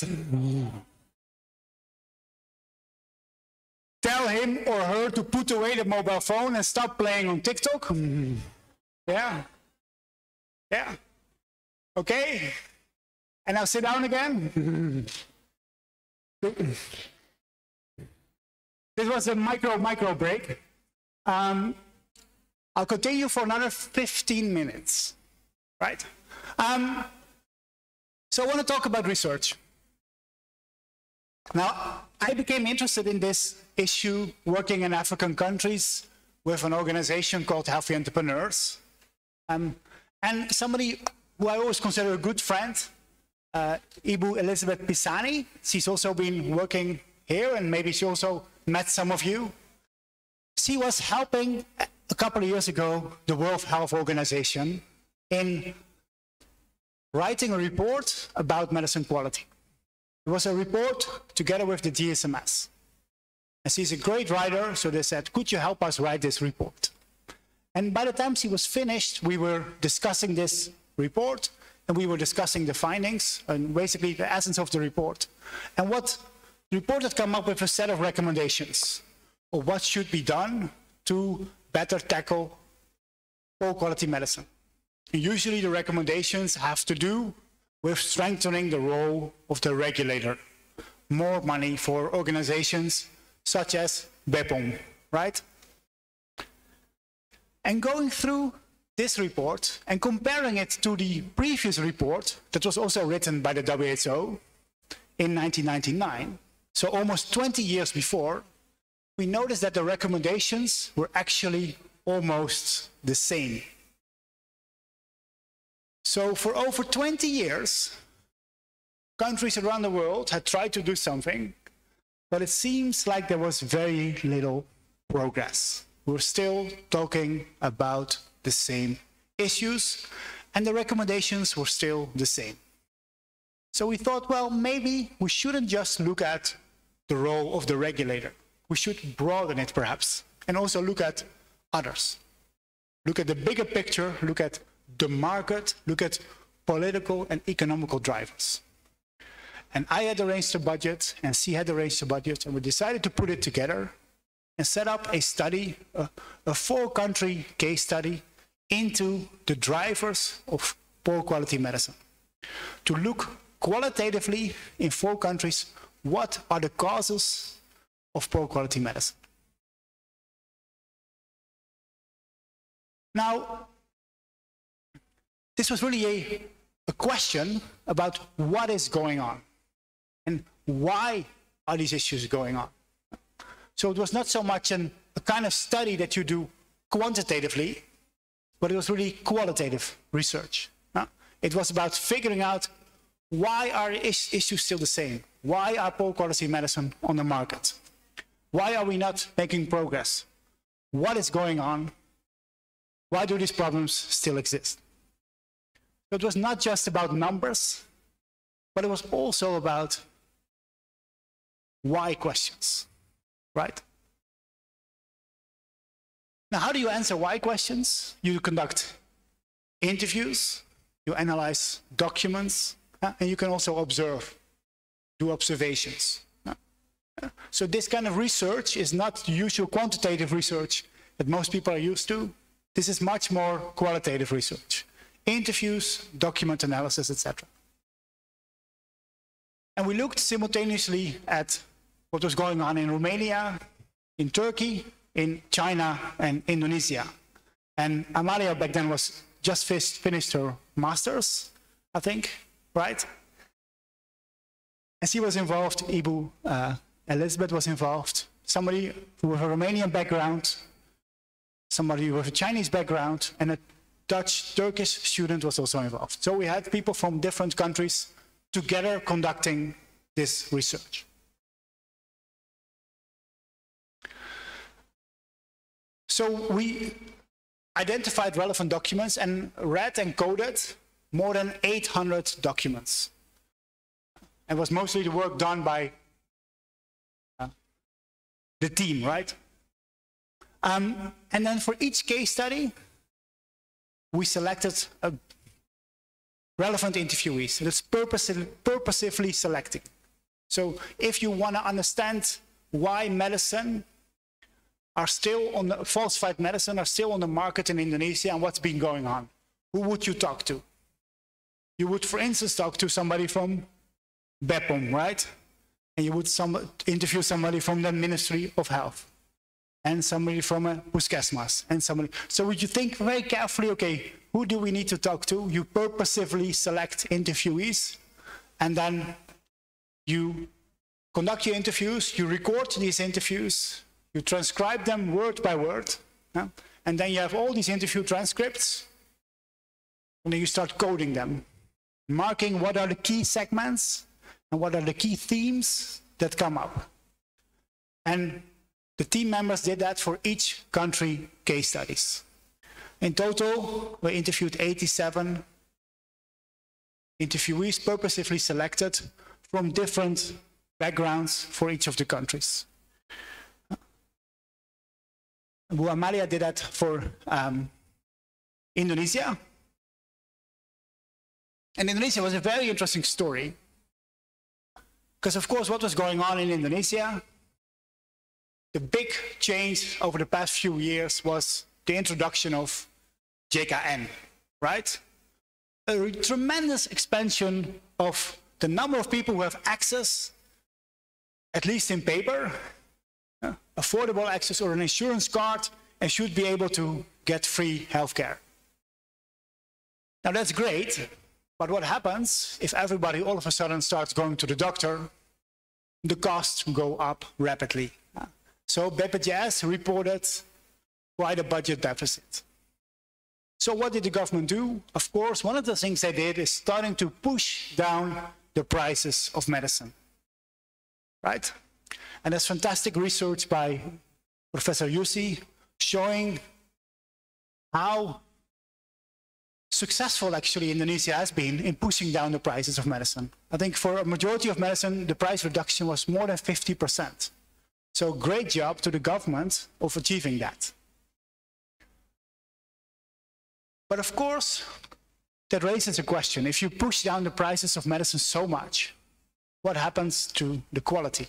Tell him or her to put away the mobile phone and stop playing on TikTok. Yeah. Yeah. Okay. And now sit down again. This was a micro break. I'll continue for another 15 minutes, right? So I want to talk about research. Now, I became interested in this issue working in African countries with an organization called Healthy Entrepreneurs. And somebody who I always consider a good friend, Ibu Elizabeth Pisani, she's also been working here, and maybe she also met some of you. She was helping a couple of years ago the World Health Organization in writing a report about medicine quality. It was a report together with the GSMS. And she's a great writer, so they said, could you help us write this report? And by the time she was finished, we were discussing this report, and we were discussing the findings, and basically the essence of the report. And what the report had come up with a set of recommendations of what should be done to better tackle poor quality medicine. And usually the recommendations have to do with strengthening the role of the regulator. More money for organizations such as BEPOM, right? And going through this report and comparing it to the previous report that was also written by the WHO in 1999, so almost 20 years before, we noticed that the recommendations were actually almost the same. So for over 20 years, countries around the world had tried to do something, but it seems like there was very little progress. We're still talking about the same issues, and the recommendations were still the same. So we thought, well, maybe we shouldn't just look at the role of the regulator. We should broaden it, perhaps, and also look at others. Look at the bigger picture, look at the market, look at political and economical drivers. And I had arranged a budget, and she had arranged a budget, and we decided to put it together and set up a study, a four-country case study into the drivers of poor quality medicine. To look qualitatively in four countries, what are the causes of poor quality medicine? Now, this was really a question about what is going on and why are these issues going on. So it was not so much a kind of study that you do quantitatively, but it was really qualitative research. It was about figuring out why are issues still the same? Why are poor quality medicine on the market? Why are we not making progress? What is going on? Why do these problems still exist? It was not just about numbers, but it was also about why questions, right? Now, how do you answer why questions? You conduct interviews, you analyze documents, and you can also observe, do observations. So this kind of research is not the usual quantitative research that most people are used to. This is much more qualitative research. Interviews, document analysis, etc. And we looked simultaneously at what was going on in Romania, in Turkey, in China, and Indonesia. And Amalia back then was just finished her master's, I think, right? And she was involved, Ibu Elizabeth was involved, somebody with a Romanian background, somebody with a Chinese background, and a Dutch-Turkish student was also involved. So we had people from different countries together conducting this research. So we identified relevant documents and read and coded more than 800 documents. It was mostly the work done by the team, right? And then for each case study, we selected relevant interviewees. It's purposefully selecting. So if you want to understand why medicine are still on the falsified medicine are still on the market in Indonesia and what's been going on, who would you talk to? You would, for instance, talk to somebody from BEPOM, right? And you would interview somebody from the Ministry of Health, and somebody from a puskesmas, and somebody. So would you think very carefully, okay, who do we need to talk to? You purposefully select interviewees, and then you conduct your interviews, you record these interviews, you transcribe them word by word, yeah? And then you have all these interview transcripts, and then you start coding them, marking what are the key segments, and what are the key themes that come up. And the team members did that for each country case studies. In total, we interviewed 87 interviewees purposefully selected from different backgrounds for each of the countries. Bu Amalia did that for Indonesia. And Indonesia was a very interesting story. Because, of course, what was going on in Indonesia? The big change over the past few years was the introduction of JKN, right? A tremendous expansion of the number of people who have access, at least in paper, affordable access or an insurance card, and should be able to get free healthcare. Now, that's great, but what happens if everybody all of a sudden starts going to the doctor? The costs go up rapidly. So BPJS reported quite a budget deficit. So what did the government do? Of course, one of the things they did is starting to push down the prices of medicine, right? And there's fantastic research by Professor Yusi showing how successful actually Indonesia has been in pushing down the prices of medicine. I think for a majority of medicine, the price reduction was more than 50%. So great job to the government of achieving that. But of course, that raises a question. If you push down the prices of medicine so much, what happens to the quality?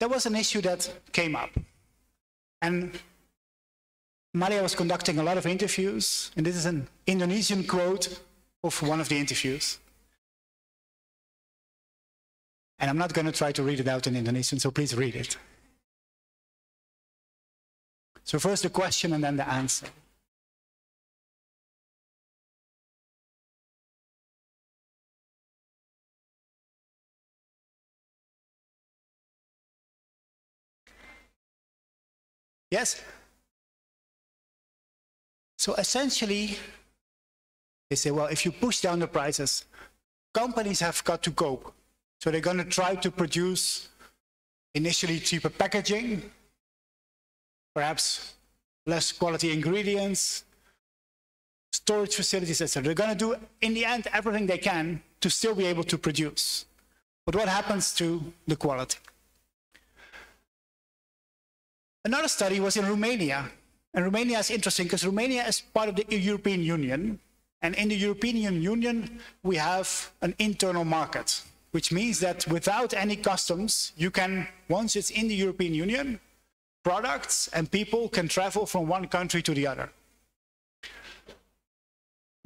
There was an issue that came up. And Maria was conducting a lot of interviews, and this is an Indonesian quote of one of the interviews. And I'm not going to try to read it out in Indonesian, so please read it. So first the question and then the answer. Yes? So essentially, they say, well, if you push down the prices, companies have got to cope. So they're going to try to produce initially cheaper packaging, perhaps less quality ingredients, storage facilities, etc. They're going to do, in the end, everything they can to still be able to produce. But what happens to the quality? Another study was in Romania. And Romania is interesting because Romania is part of the European Union. And in the European Union, we have an internal market, which means that without any customs, you can, once it's in the European Union, products and people can travel from one country to the other.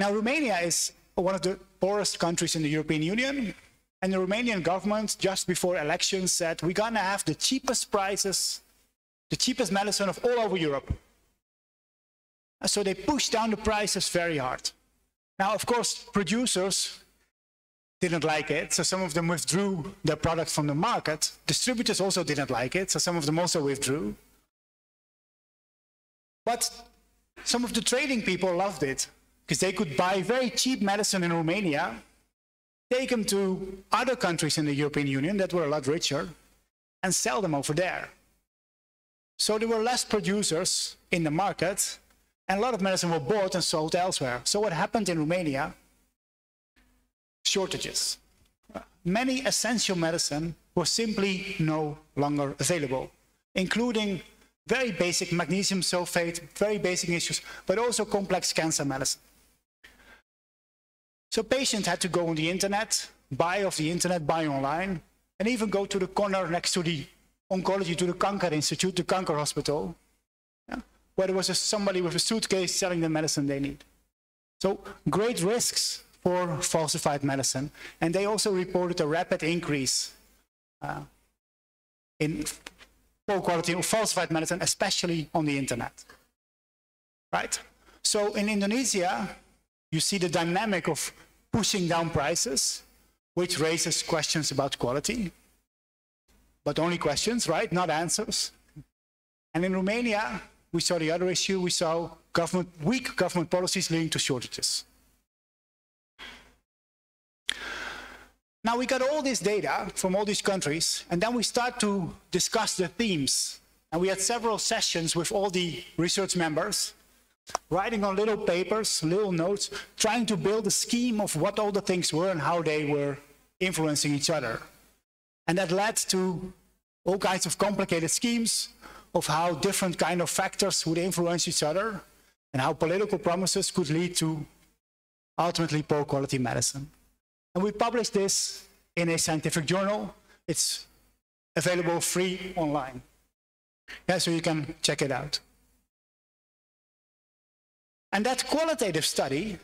Now, Romania is one of the poorest countries in the European Union, and the Romanian government, just before elections, said, we're gonna have the cheapest prices, the cheapest medicine of all over Europe. And so they pushed down the prices very hard. Now, of course, producers didn't like it, so some of them withdrew their product from the market. Distributors also didn't like it, so some of them also withdrew. But some of the trading people loved it, because they could buy very cheap medicine in Romania, take them to other countries in the European Union that were a lot richer, and sell them over there. So there were less producers in the market, and a lot of medicine were bought and sold elsewhere. So what happened in Romania? Shortages. Many essential medicine was simply no longer available, including Very basic magnesium sulfate, very basic issues, but also complex cancer medicine. So patients had to go on the internet, buy off the internet, buy online, and even go to the corner next to the oncology, to the Cancer Institute, the Cancer Hospital, yeah, where there was somebody with a suitcase selling the medicine they need. So great risks for falsified medicine. And they also reported a rapid increase in poor quality of falsified medicine, especially on the internet, right? So in Indonesia, you see the dynamic of pushing down prices, which raises questions about quality, but only questions, right? Not answers. And in Romania, we saw the other issue. We saw weak government policies leading to shortages. Now, we got all this data from all these countries, and then we start to discuss the themes. And we had several sessions with all the research members, writing on little papers, little notes, trying to build a scheme of what all the things were and how they were influencing each other. And that led to all kinds of complicated schemes of how different kind of factors would influence each other and how political promises could lead to ultimately poor quality medicine. And we published this in a scientific journal. It's available free online. Yeah, so you can check it out. And that qualitative study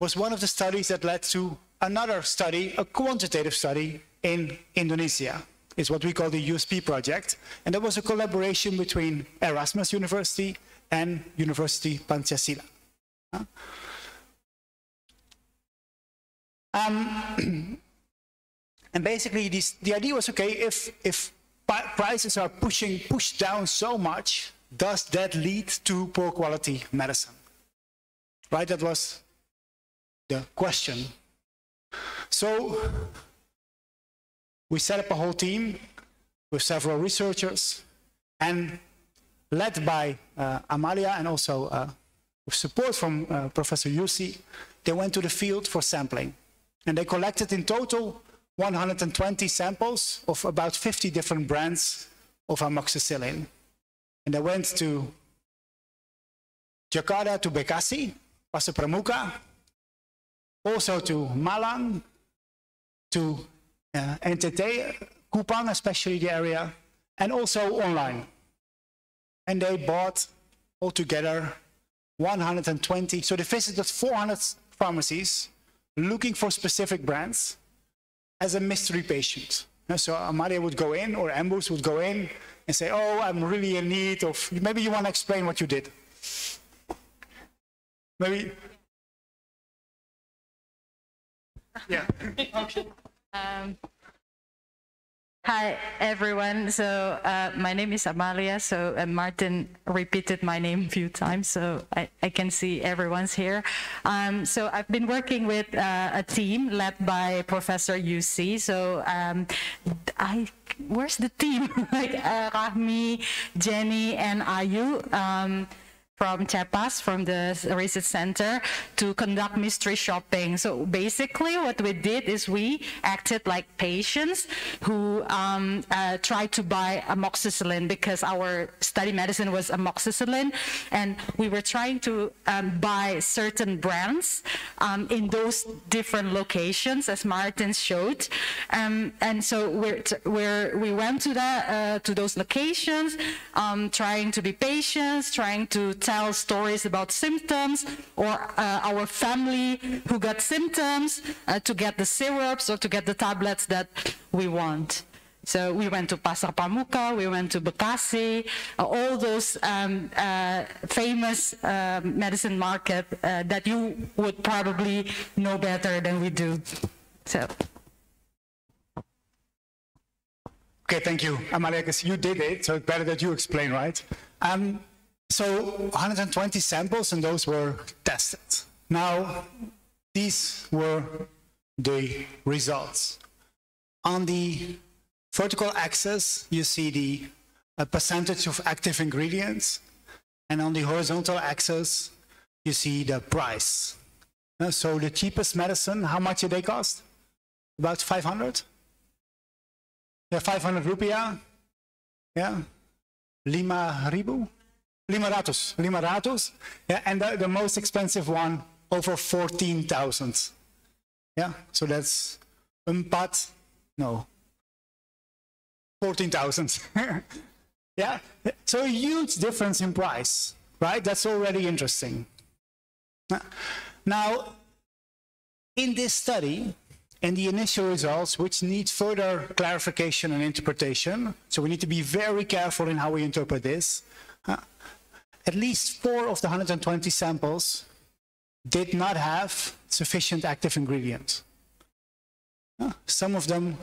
was one of the studies that led to another study, a quantitative study in Indonesia. It's what we call the USP project. And that was a collaboration between Erasmus University and University Pancasila. And basically, the idea was, okay, if prices are pushed down so much, does that lead to poor quality medicine? Right, that was the question. So we set up a whole team with several researchers, and led by Amalia and also with support from Professor Yusi, they went to the field for sampling. And they collected in total 120 samples of about 50 different brands of amoxicillin. And they went to Jakarta, to Bekasi, Pasar Pramuka, also to Malang, to NTT, Kupang, especially the area, and also online. And they bought altogether 120. So they visited 400 pharmacies, looking for specific brands as a mystery patient. And so Amalia would go in, or Ambus would go in and say, oh, I'm really in need of, maybe you want to explain what you did. Maybe. Yeah. Okay. Hi, everyone. So my name is Amalia. So Maarten repeated my name a few times, so I can see everyone's here. So I've been working with a team led by Professor Yusi. So where's the team? Like Rahmi, Jenny, and Ayu. From Chiapas, from the research center, to conduct mystery shopping. So basically what we did is we acted like patients who tried to buy amoxicillin, because our study medicine was amoxicillin, and we were trying to buy certain brands in those different locations, as Maarten showed. And so we went to those locations, trying to be patients, trying to tell stories about symptoms, or our family who got symptoms, to get the syrups or to get the tablets that we want. So we went to Pasar Pramuka, we went to Bekasi, all those famous medicine market that you would probably know better than we do. So. Okay, thank you. Amalia, because you did it, so it's better that you explain, right? So 120 samples, and those were tested. Now, these were the results. On the vertical axis, you see the percentage of active ingredients, and on the horizontal axis, you see the price. So the cheapest medicine, how much did they cost? About 500? Yeah, 500 rupiah. Yeah. Lima ratus, yeah, and the most expensive one over 14,000. Yeah, so that's pat, no, 14,000. Yeah, so a huge difference in price, right? That's already interesting. Now, in this study and the initial results, which need further clarification and interpretation, so we need to be very careful in how we interpret this, at least 4 of the 120 samples did not have sufficient active ingredient. Some of them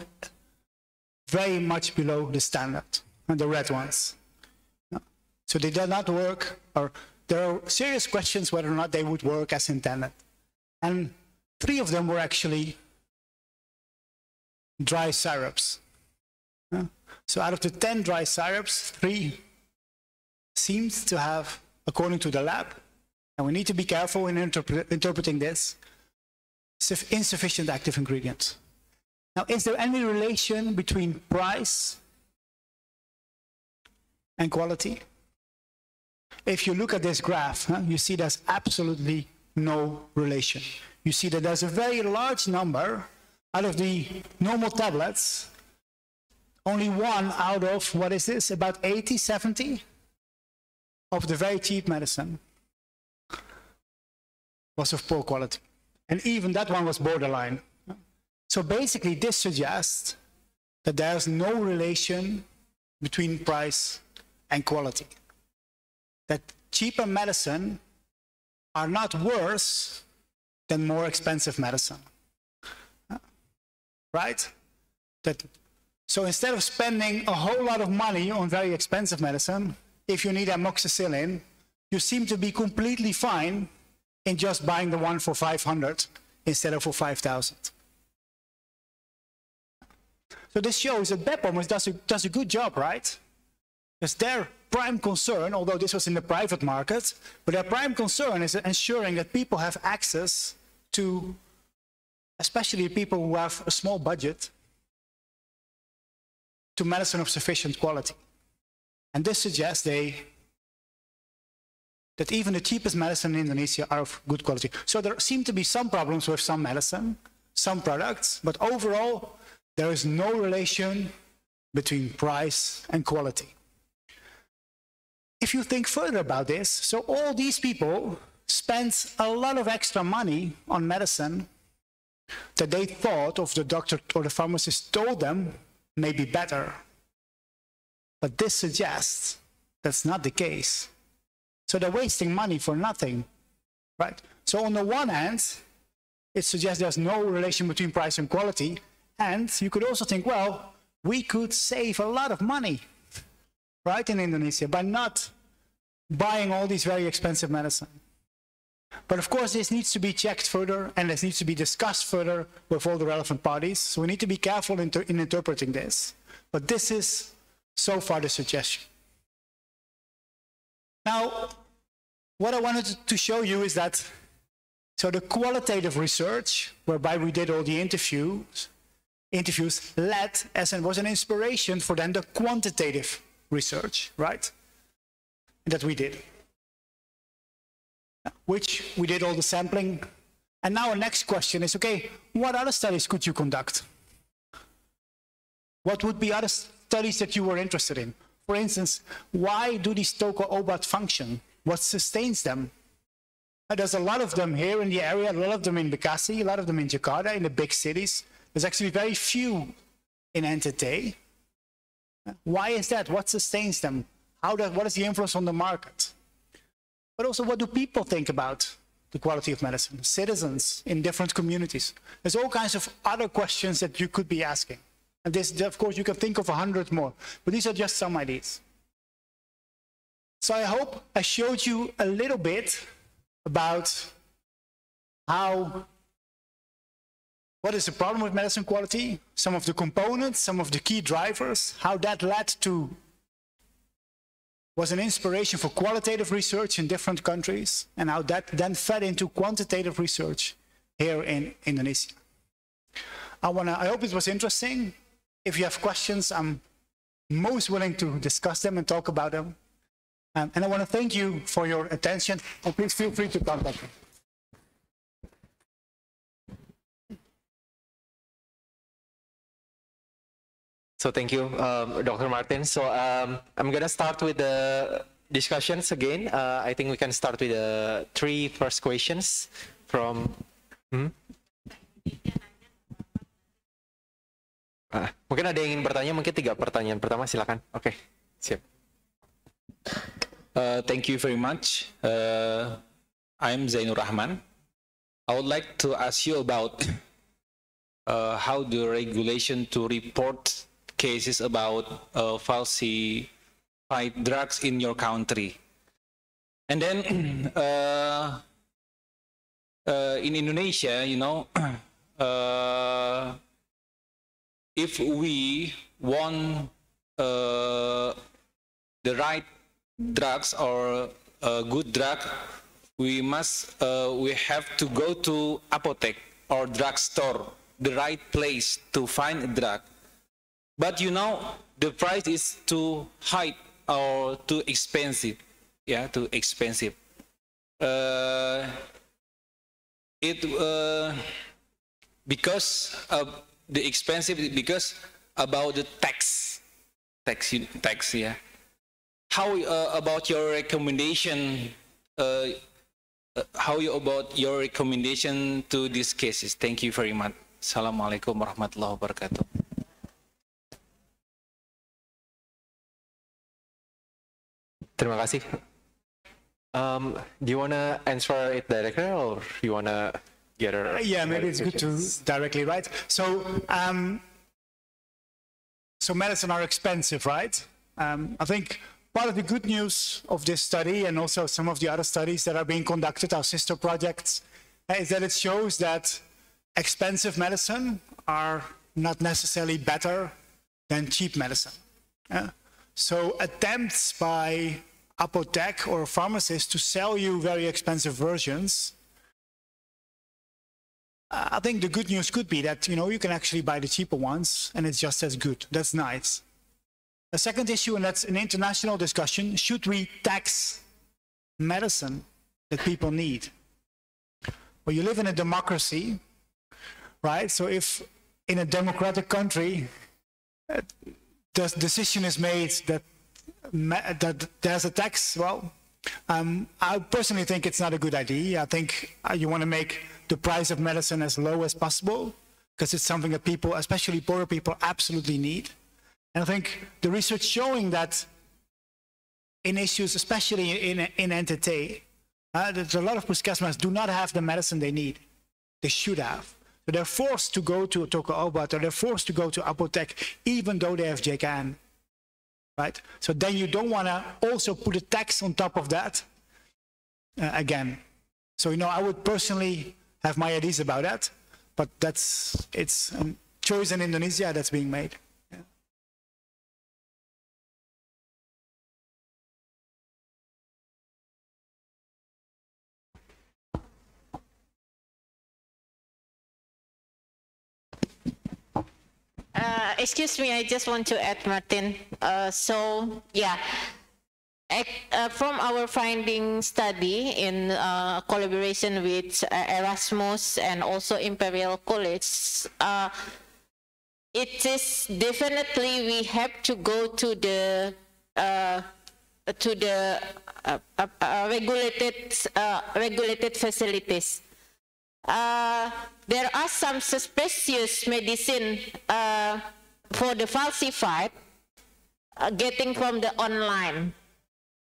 very much below the standard, and the red ones. So they did not work, or there are serious questions whether or not they would work as intended. And 3 of them were actually dry syrups. So out of the 10 dry syrups, 3 seemed to have, according to the lab, and we need to be careful in interpreting this, insufficient active ingredients. Now, is there any relation between price and quality? If you look at this graph, you see there's absolutely no relation. You see that there's a very large number out of the normal tablets, only 1 out of, what is this, about 80, 70 of the very cheap medicine was of poor quality. And even that one was borderline. So basically, this suggests that there's no relation between price and quality. That cheaper medicine are not worse than more expensive medicine, right? So instead of spending a whole lot of money on very expensive medicine, if you need amoxicillin, you seem to be completely fine in just buying the one for 500 instead of for 5,000. So this shows that BEPOM does a good job, right? It's their prime concern, although this was in the private market, but their prime concern is ensuring that people have access to, especially people who have a small budget, to medicine of sufficient quality. And this suggests that even the cheapest medicine in Indonesia are of good quality. So there seem to be some problems with some medicine, some products, but overall, there is no relation between price and quality. If you think further about this, so all these people spent a lot of extra money on medicine that they thought, of the doctor or the pharmacist told them, may be better. But this suggests that's not the case. So they're wasting money for nothing, right? So on the one hand, it suggests there's no relation between price and quality. And you could also think, well, we could save a lot of money, right, in Indonesia, by not buying all these very expensive medicine. But of course, this needs to be checked further, and this needs to be discussed further with all the relevant parties. So we need to be careful in interpreting this. But this is, so far, the suggestion. Now, what I wanted to show you is that, so the qualitative research, whereby we did all the interviews led, as it was an inspiration for then the quantitative research, right, that we did, which we did all the sampling. And now our next question is, okay, what other studies could you conduct? What would be other studies that you were interested in? For instance, why do these Toko Obat function? What sustains them? There's a lot of them here in the area, a lot of them in Bekasi, a lot of them in Jakarta, in the big cities. There's actually very few in NTT. Why is that? What sustains them? What is the influence on the market? But also, what do people think about the quality of medicine? Citizens in different communities. There's all kinds of other questions that you could be asking. And this, of course, you can think of 100 more, but these are just some ideas. So I hope I showed you a little bit about what is the problem with medicine quality, some of the components, some of the key drivers, how that led to, was an inspiration for qualitative research in different countries, and how that then fed into quantitative research here in Indonesia. I hope it was interesting. If you have questions, I'm most willing to discuss them and talk about them. And I want to thank you for your attention, and please feel free to contact me. So thank you, Dr. Maarten. So I'm going to start with the discussions again. I think we can start with the three first questions from... mungkin ada yang ingin bertanya, mungkin tiga pertanyaan pertama, silakan. Oke, siap. Thank you very much. I'm Zainur Rahman. I would like to ask you about how the regulation to report cases about falsified drugs in your country. And then in Indonesia, you know, if we want the right drugs or a good drug, we must we have to go to apothec or drugstore, the right place to find a drug. But you know, the price is too high or too expensive. Yeah, too expensive. Because of the expensive, because about the tax, yeah. How about your recommendation? How about your recommendation to these cases? Thank you very much. Assalamualaikum warahmatullahi wabarakatuh. Terima kasih. Do you wanna answer it directly, or you wanna? Yeah, maybe it's good to directly, right? So, so medicine are expensive, right? I think part of the good news of this study, and also some of the other studies that are being conducted, our sister projects, is that it shows that expensive medicine are not necessarily better than cheap medicine. So attempts by apothec or pharmacists to sell you very expensive versions, I think the good news could be that, you know, you can actually buy the cheaper ones and it's just as good. That's nice. A second issue, and that's an international discussion, should we tax medicine that people need? Well, you live in a democracy, right? So if in a democratic country, the decision is made that, there's a tax, well, I personally think it's not a good idea. I think you want to make the price of medicine as low as possible, because it's something that people, especially poorer people, absolutely need. And I think the research showing that in issues, especially in NTT, that a lot of puskesmas do not have the medicine they need. They should have. So they're forced to go to Toko Obat, or they're forced to go to apothec, even though they have JKN, right? So then you don't want to also put a tax on top of that again. So, you know, I would personally have my ideas about that, but that's, it's a choice in Indonesia that's being made. Yeah. Excuse me, I just want to add, Maarten. So, yeah. From our finding study in collaboration with Erasmus and also Imperial College, it is definitely we have to go to the regulated facilities. There are some suspicious medicine for the falsified getting from the online.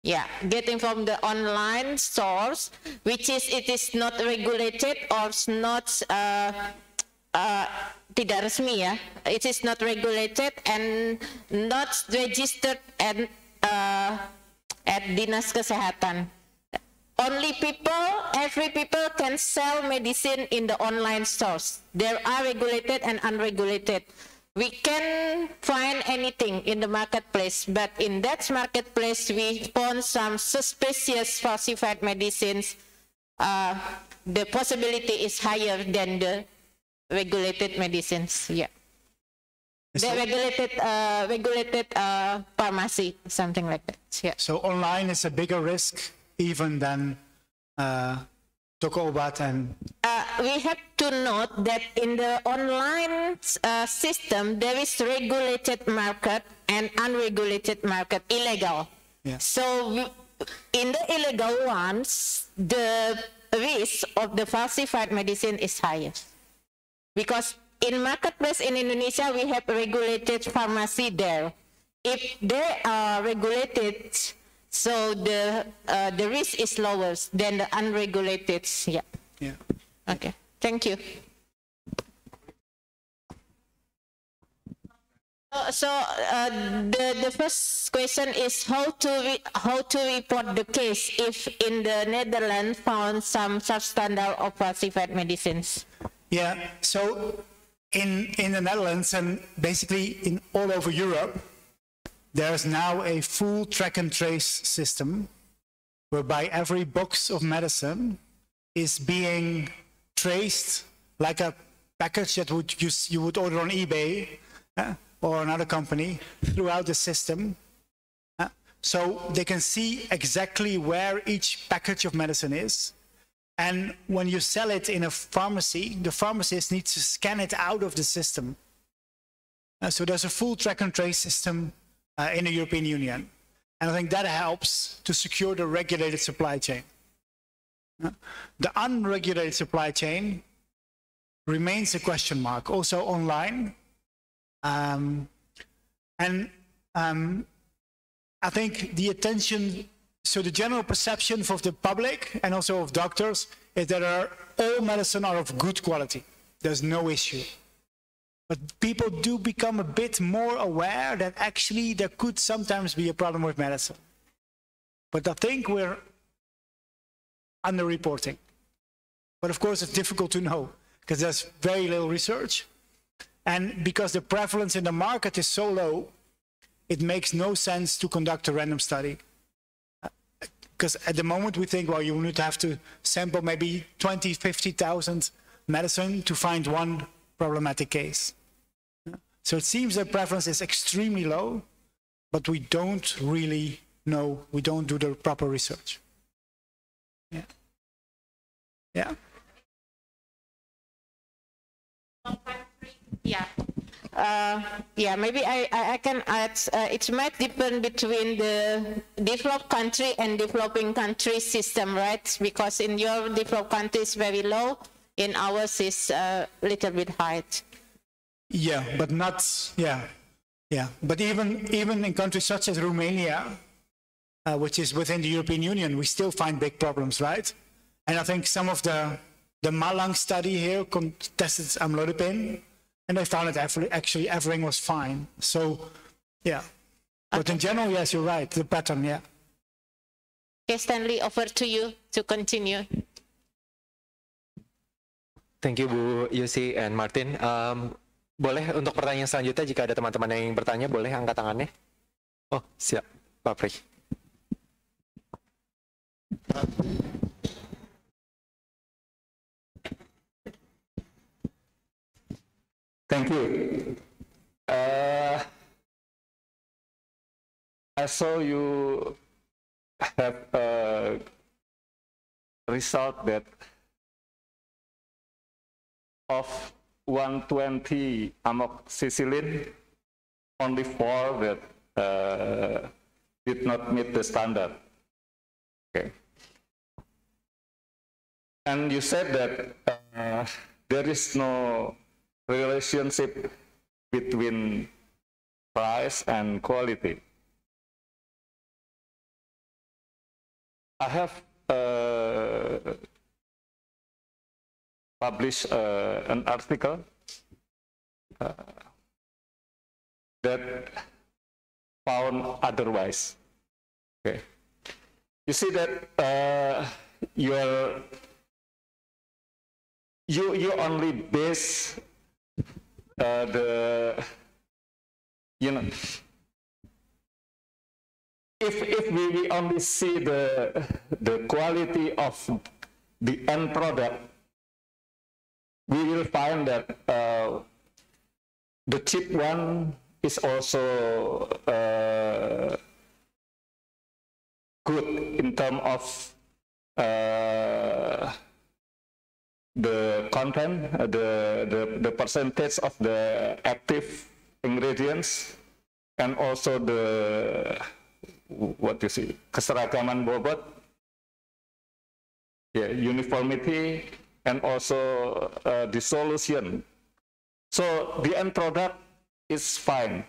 Yeah, getting from the online stores, which is it is not regulated or not tidak resmi, yeah. It is not regulated and not registered at Dinas Kesehatan. Only people, every people can sell medicine in the online stores. There are regulated and unregulated. We can find anything in the marketplace, but in that marketplace, we found some suspicious falsified medicines. The possibility is higher than the regulated medicines. Yeah. The regulated pharmacy, something like that. Yeah. So online is a bigger risk even than Toko Obat and... we have to note that in the online system, there is regulated market and unregulated market, illegal. Yeah. So in the illegal ones, the risk of the falsified medicine is higher. Because in marketplace in Indonesia, we have regulated pharmacy there. If they are regulated, so the risk is lower than the unregulated. Yeah. Yeah. Okay. Thank you. So the first question is how to report the case if in the Netherlands found some substandard of falsified medicines. Yeah. So in the Netherlands and basically in all over Europe, there is now a full track and trace system whereby every box of medicine is being traced like a package that would you would order on eBay or another company throughout the system. So they can see exactly where each package of medicine is. And when you sell it in a pharmacy, the pharmacist needs to scan it out of the system. So there's a full track and trace system in the European Union. And I think that helps to secure the regulated supply chain. The unregulated supply chain remains a question mark, also online. I think the attention... So the general perception of the public and also of doctors is that all medicine are of good quality. There's no issue. But people do become a bit more aware that actually there could sometimes be a problem with medicine. But I think we're underreporting. But of course it's difficult to know because there's very little research. And because the prevalence in the market is so low, it makes no sense to conduct a random study. Because at the moment we think, well, you would have to sample maybe 20, 50,000 medicine to find one problematic case. So it seems that prevalence is extremely low, but we don't really know. We don't do the proper research. Yeah. Yeah. Yeah. Yeah, maybe I can add, it might depend between the developed country and developing country system, right? Because in your developed country it's very low, in ours it's a little bit high. Yeah, but not, yeah, yeah. But even in countries such as Romania, which is within the European Union, we still find big problems, right? And I think some of the Malang study here tested amlodipine, and they found that actually everything was fine. So, yeah. But okay. In general, yes, you're right. The pattern, yeah. Okay, Stanley, over to you to continue. Thank you, Bu Yusi and Martin. Boleh untuk pertanyaan selanjutnya, jika ada teman-teman yang ingin bertanya, boleh angkat tangannya? Oh, siap. Pak Pri. Thank you. I saw you have a result that of 120 amoxicillin, only 4 that did not meet the standard. Okay. And you said that there is no relationship between price and quality. I have published an article that found otherwise. Okay, you see that you only base if we only see the quality of the end product, we will find that The cheap one is also good in terms of the content, the percentage of the active ingredients, and also the keseragaman bobot, yeah, uniformity, and also dissolution. So the end product is fine,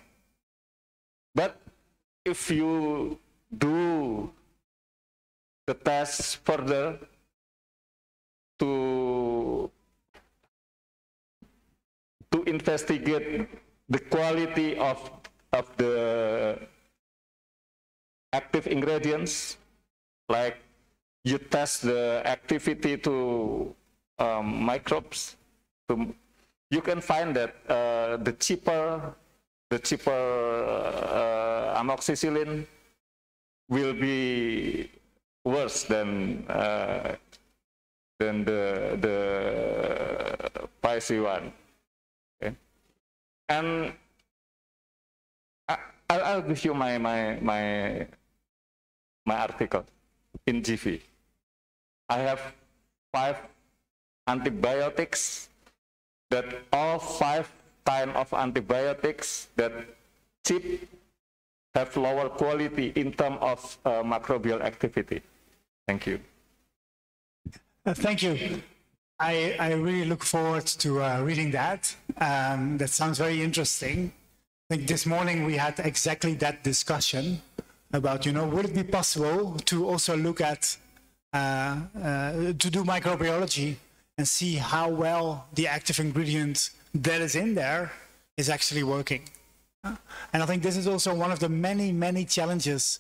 but if you do the test further to investigate the quality of the active ingredients, like you test the activity to microbes, you can find that the cheaper amoxicillin will be worse than the pricey one. Okay. And I'll give you my article in GV. I have 5 antibiotics. That all 5 types of antibiotics that cheap have lower quality in terms of microbial activity. Thank you. Thank you. I really look forward to reading that. That sounds very interesting. I think this morning we had exactly that discussion about, you know, would it be possible to also look at, to do microbiology and see how well the active ingredient that is in there is actually working. And I think this is also one of the many, many challenges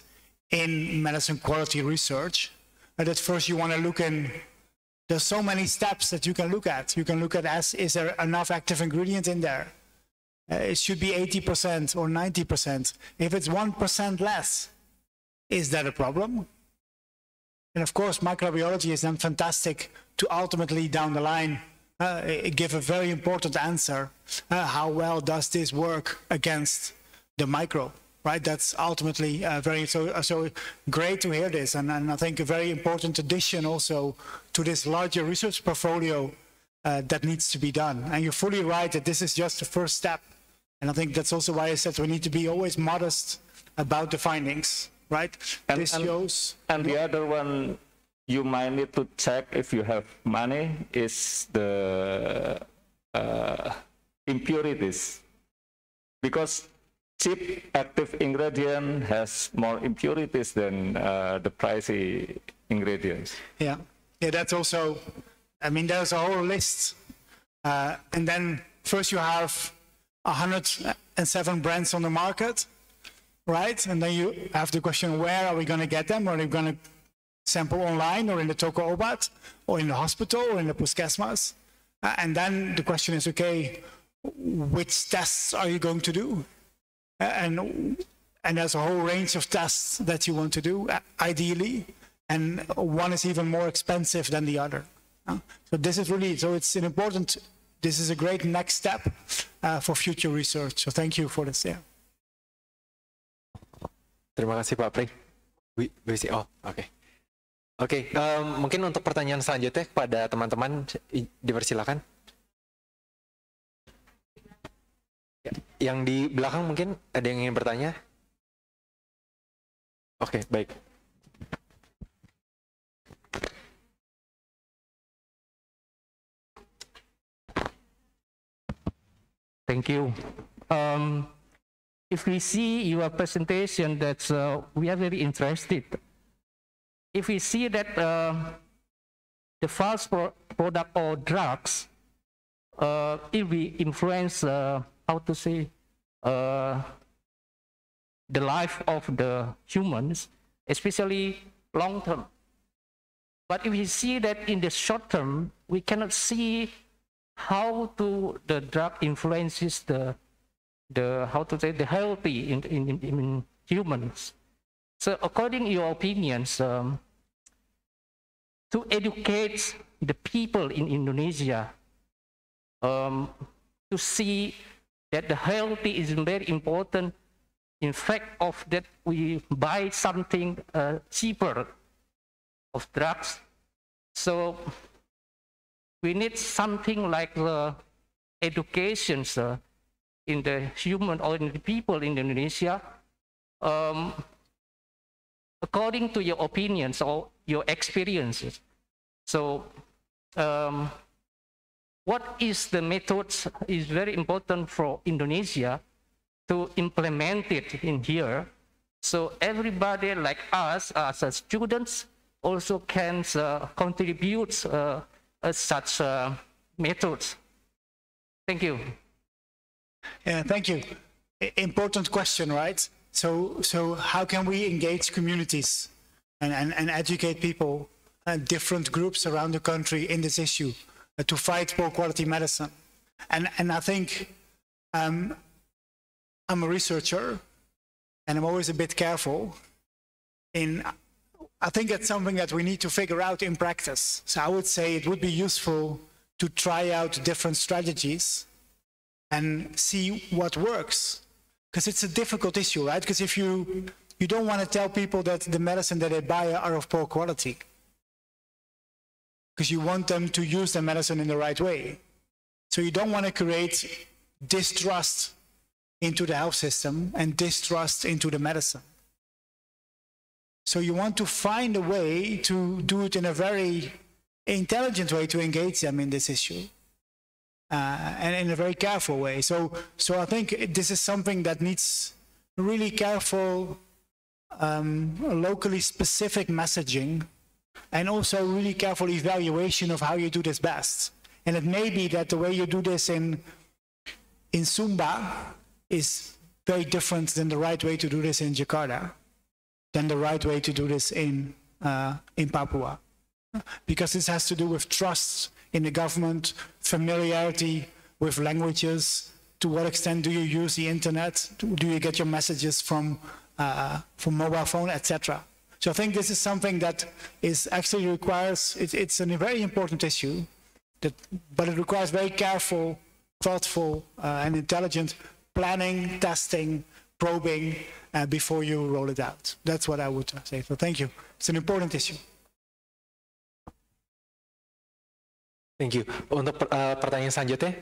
in medicine quality research. But at first you want to look in, there's so many steps that you can look at. You can look at, is there enough active ingredient in there? It should be 80% or 90%. If it's 1% less, is that a problem? And of course, microbiology is then fantastic to ultimately down the line give a very important answer. How well does this work against the microbe, right? That's ultimately very, so great to hear this. And I think a very important addition also to this larger research portfolio that needs to be done. And you're fully right that this is just the first step. And I think that's also why I said we need to be always modest about the findings. Right, and this shows. And the other one you might need to check if you have money is the impurities, because cheap active ingredient has more impurities than the pricey ingredients. Yeah, yeah, that's also. I mean, there's a whole list, and then first you have 107 brands on the market. Right, and then you have the question: where are we going to get them? Are we going to sample online, or in the Toko Obat, or in the hospital, or in the puskesmas? And then the question is: okay, which tests are you going to do? And there's a whole range of tests that you want to do, ideally, and one is even more expensive than the other. So this is really it's an important. This is a great next step for future research. So thank you for this. Yeah. Terima kasih Pak Pri. Oh, oke. Oke, mungkin untuk pertanyaan selanjutnya kepada teman-teman dipersilakan. Yang di belakang mungkin ada yang ingin bertanya? Oke, baik. Thank you. If we see your presentation, that's we are very interested. If we see that the false product or drugs, if we influence how to say the life of the humans, especially long term. But if we see that in the short term, we cannot see how to the drug influences the healthy in humans. So according to your opinions, to educate the people in Indonesia to see that the healthy is very important. In fact, of that we buy something cheaper of drugs. So we need something like the education in the human or in the people in Indonesia. According to your opinions or your experiences, so what is the methods is very important for Indonesia to implement it in here, so everybody like us as students also can contribute such methods. Thank you. Yeah, thank you. Important question, right? So how can we engage communities and educate people and different groups around the country in this issue to fight poor quality medicine? And I think I'm a researcher and I'm always a bit careful. I think that's something that we need to figure out in practice. So I would say it would be useful to try out different strategies and see what works. Because it's a difficult issue, right? Because if you don't want to tell people that the medicine that they buy are of poor quality, because you want them to use the medicine in the right way. So you don't want to create distrust into the health system and distrust into the medicine. So you want to find a way to do it in a very intelligent way to engage them in this issue. And in a very careful way. So I think this is something that needs really careful, locally specific messaging, and also really careful evaluation of how you do this best. And it may be that the way you do this in Sumba is very different than the right way to do this in Jakarta, than the right way to do this in Papua, because this has to do with trust in the government, familiarity with languages. To what extent do you use the internet? Do you get your messages from mobile phone, etc.? So I think this is something that is actually requires, it's a very important issue, but it requires very careful, thoughtful, and intelligent planning, testing, probing before you roll it out. That's what I would say. So thank you. It's an important issue. Thank you. Untuk pertanyaan selanjutnya,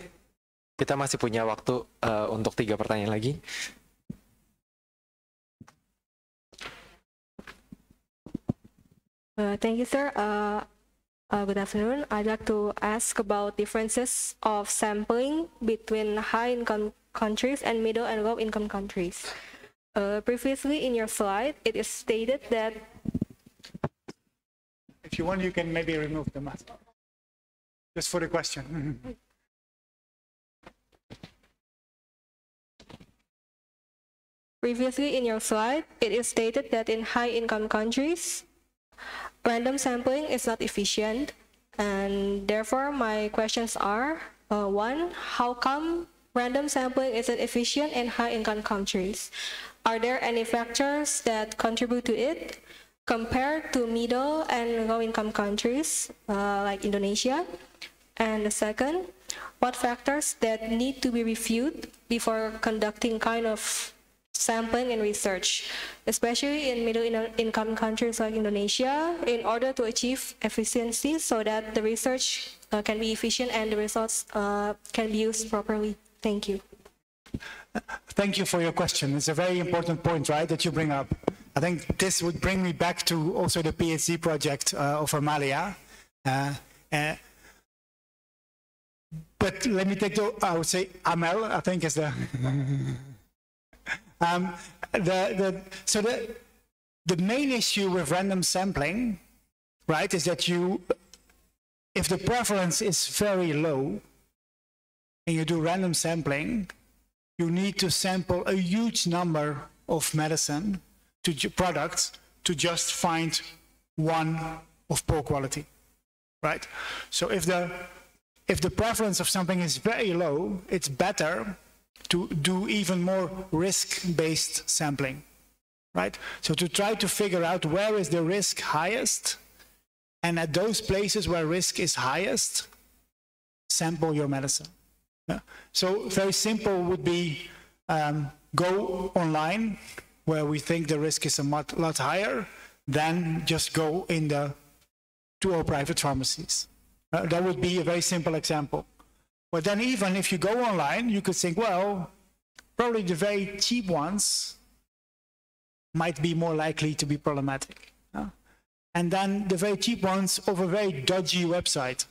kita masih punya waktu untuk 3 pertanyaan lagi. Thank you, sir. Good afternoon. I'd like to ask about differences of sampling between high-income countries and middle and low-income countries. Previously, in your slide, it is stated that... If you want, you can maybe remove the mask. Just for the question. Previously in your slide, it is stated that in high-income countries, random sampling is not efficient, and therefore my questions are, one, how come random sampling isn't efficient in high-income countries? Are there any factors that contribute to it compared to middle and low-income countries like Indonesia? And the second, what factors that need to be reviewed before conducting kind of sampling and research, especially in middle-income countries like Indonesia, in order to achieve efficiency so that the research can be efficient and the results can be used properly? Thank you. Thank you for your question. It's a very important point, right, that you bring up. I think this would bring me back to also the PhD project of Amalia. But let me take the, I would say, Amel, I think is the, so the main issue with random sampling, right, is that if the prevalence is very low and you do random sampling, you need to sample a huge number of medicine to products to just find one of poor quality, right? So if the prevalence of something is very low, it's better to do even more risk-based sampling, right? So to try to figure out where is the risk highest, and at those places where risk is highest, sample your medicine. So very simple would be go online, where we think the risk is a lot higher than just go in to our private pharmacies. That would be a very simple example. But then even if you go online, you could think, well, probably the very cheap ones might be more likely to be problematic. And then the very cheap ones of a very dodgy website,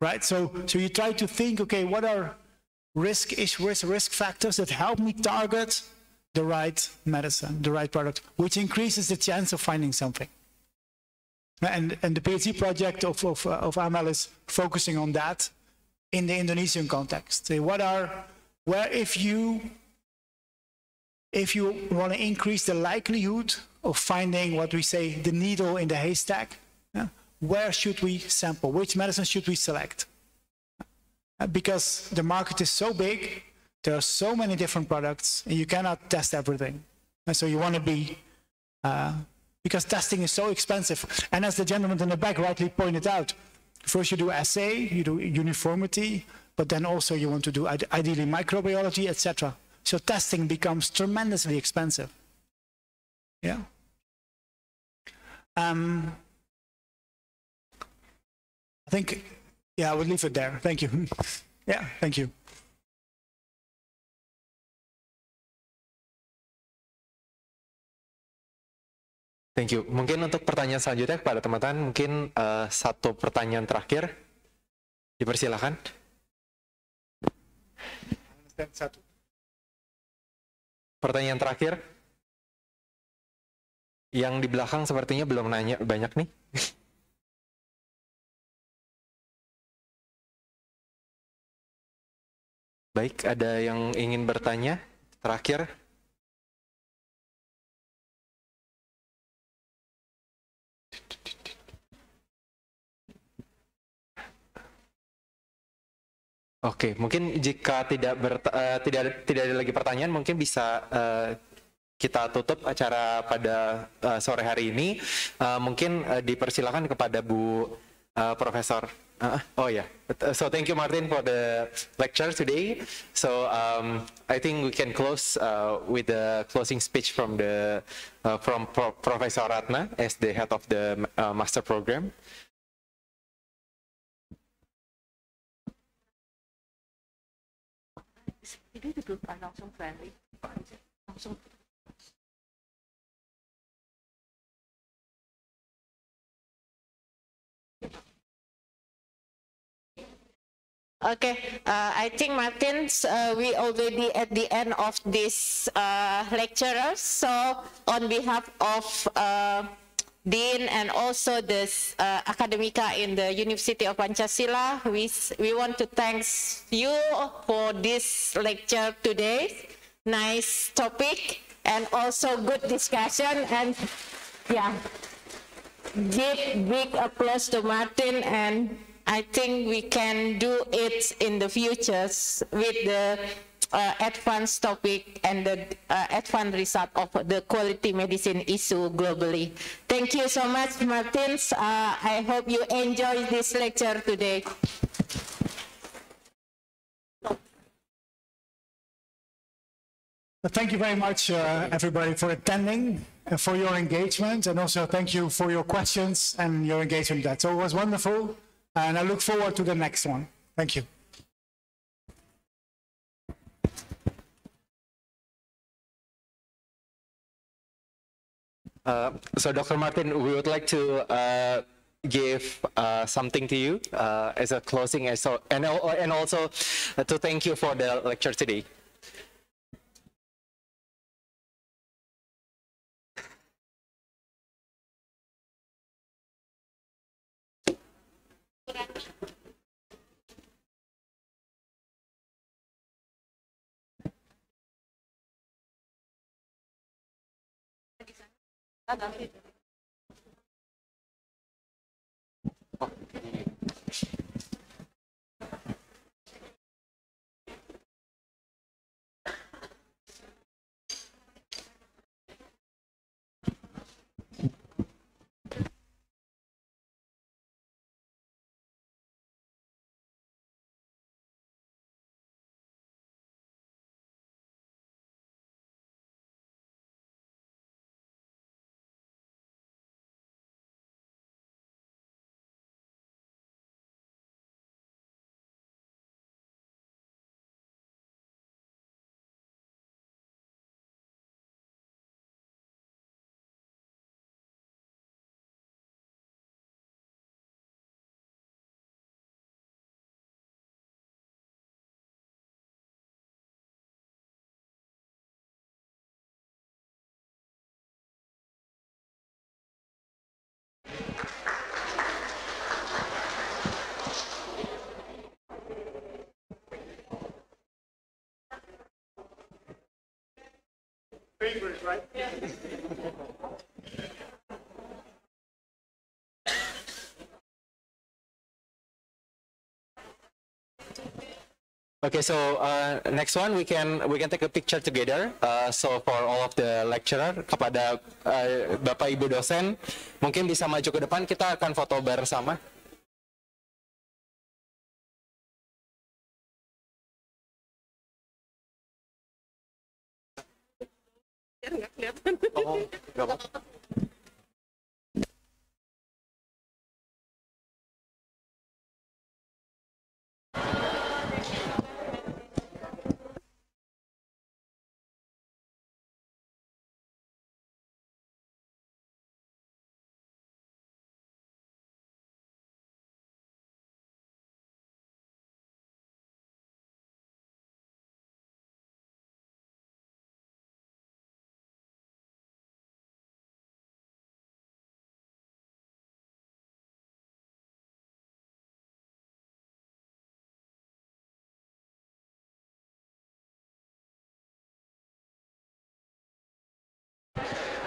right? So you try to think, okay, what are risk factors that help me target the right medicine, the right product, which increases the chance of finding something. And the PhD project of Amal is focusing on that in the Indonesian context. So if you want to increase the likelihood of finding what we say the needle in the haystack, where should we sample? Which medicine should we select? Because the market is so big, there are so many different products, and you cannot test everything. And so you want to be, because testing is so expensive. And as the gentleman in the back rightly pointed out, first you do assay, you do uniformity, but then also you want to do ideally microbiology, etc. So testing becomes tremendously expensive. Yeah. I think, yeah, I would leave it there. Thank you. Yeah, thank you. Thank you. Mungkin untuk pertanyaan selanjutnya kepada teman-teman, mungkin satu pertanyaan terakhir. Dipersilakan. Satu. Pertanyaan terakhir. Yang di belakang sepertinya belum nanya banyak nih. Baik, ada yang ingin bertanya terakhir? Oke, mungkin jika tidak ada lagi pertanyaan, mungkin bisa kita tutup acara pada sore hari ini. Mungkin dipersilakan kepada Bu Profesor. Oh yeah, so thank you, Maarten, for the lecture today. So I think we can close with the closing speech from the from Professor Ratna as the head of the master program. The group are not so friendly. Okay, I think, Maarten, we already at the end of this lecture. So on behalf of Dean and also this Academica in the University of Pancasila, we want to thank you for this lecture today. Nice topic and also good discussion, and yeah, give big applause to Maarten, and I think we can do it in the future with the advanced topic and the advanced result of the quality medicine issue globally. Thank you so much, Maarten. I hope you enjoyed this lecture today. Thank you very much, everybody, for attending and for your engagement, and also thank you for your questions and your engagement. That so it was wonderful, and I look forward to the next one. Thank you. So, Dr. Maarten, we would like to give something to you as a closing, and also to thank you for the lecture today. English, right? Yeah. Okay, so next one we can take a picture together. So for all of the lecturer, kepada Bapak Ibu dosen, mungkin bisa maju ke depan, kita akan foto bersama. Nggak kelihatan. Oh, nggak apa-apa.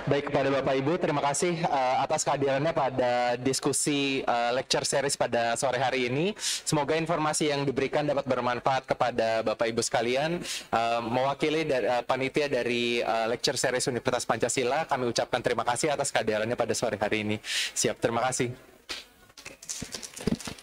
Baik, kepada Bapak Ibu, terima kasih atas kehadirannya pada diskusi lecture series pada sore hari ini. Semoga informasi yang diberikan dapat bermanfaat kepada Bapak Ibu sekalian. Mewakili dari, panitia dari lecture series Universitas Pancasila, kami ucapkan terima kasih atas kehadirannya pada sore hari ini. Siap, terima kasih.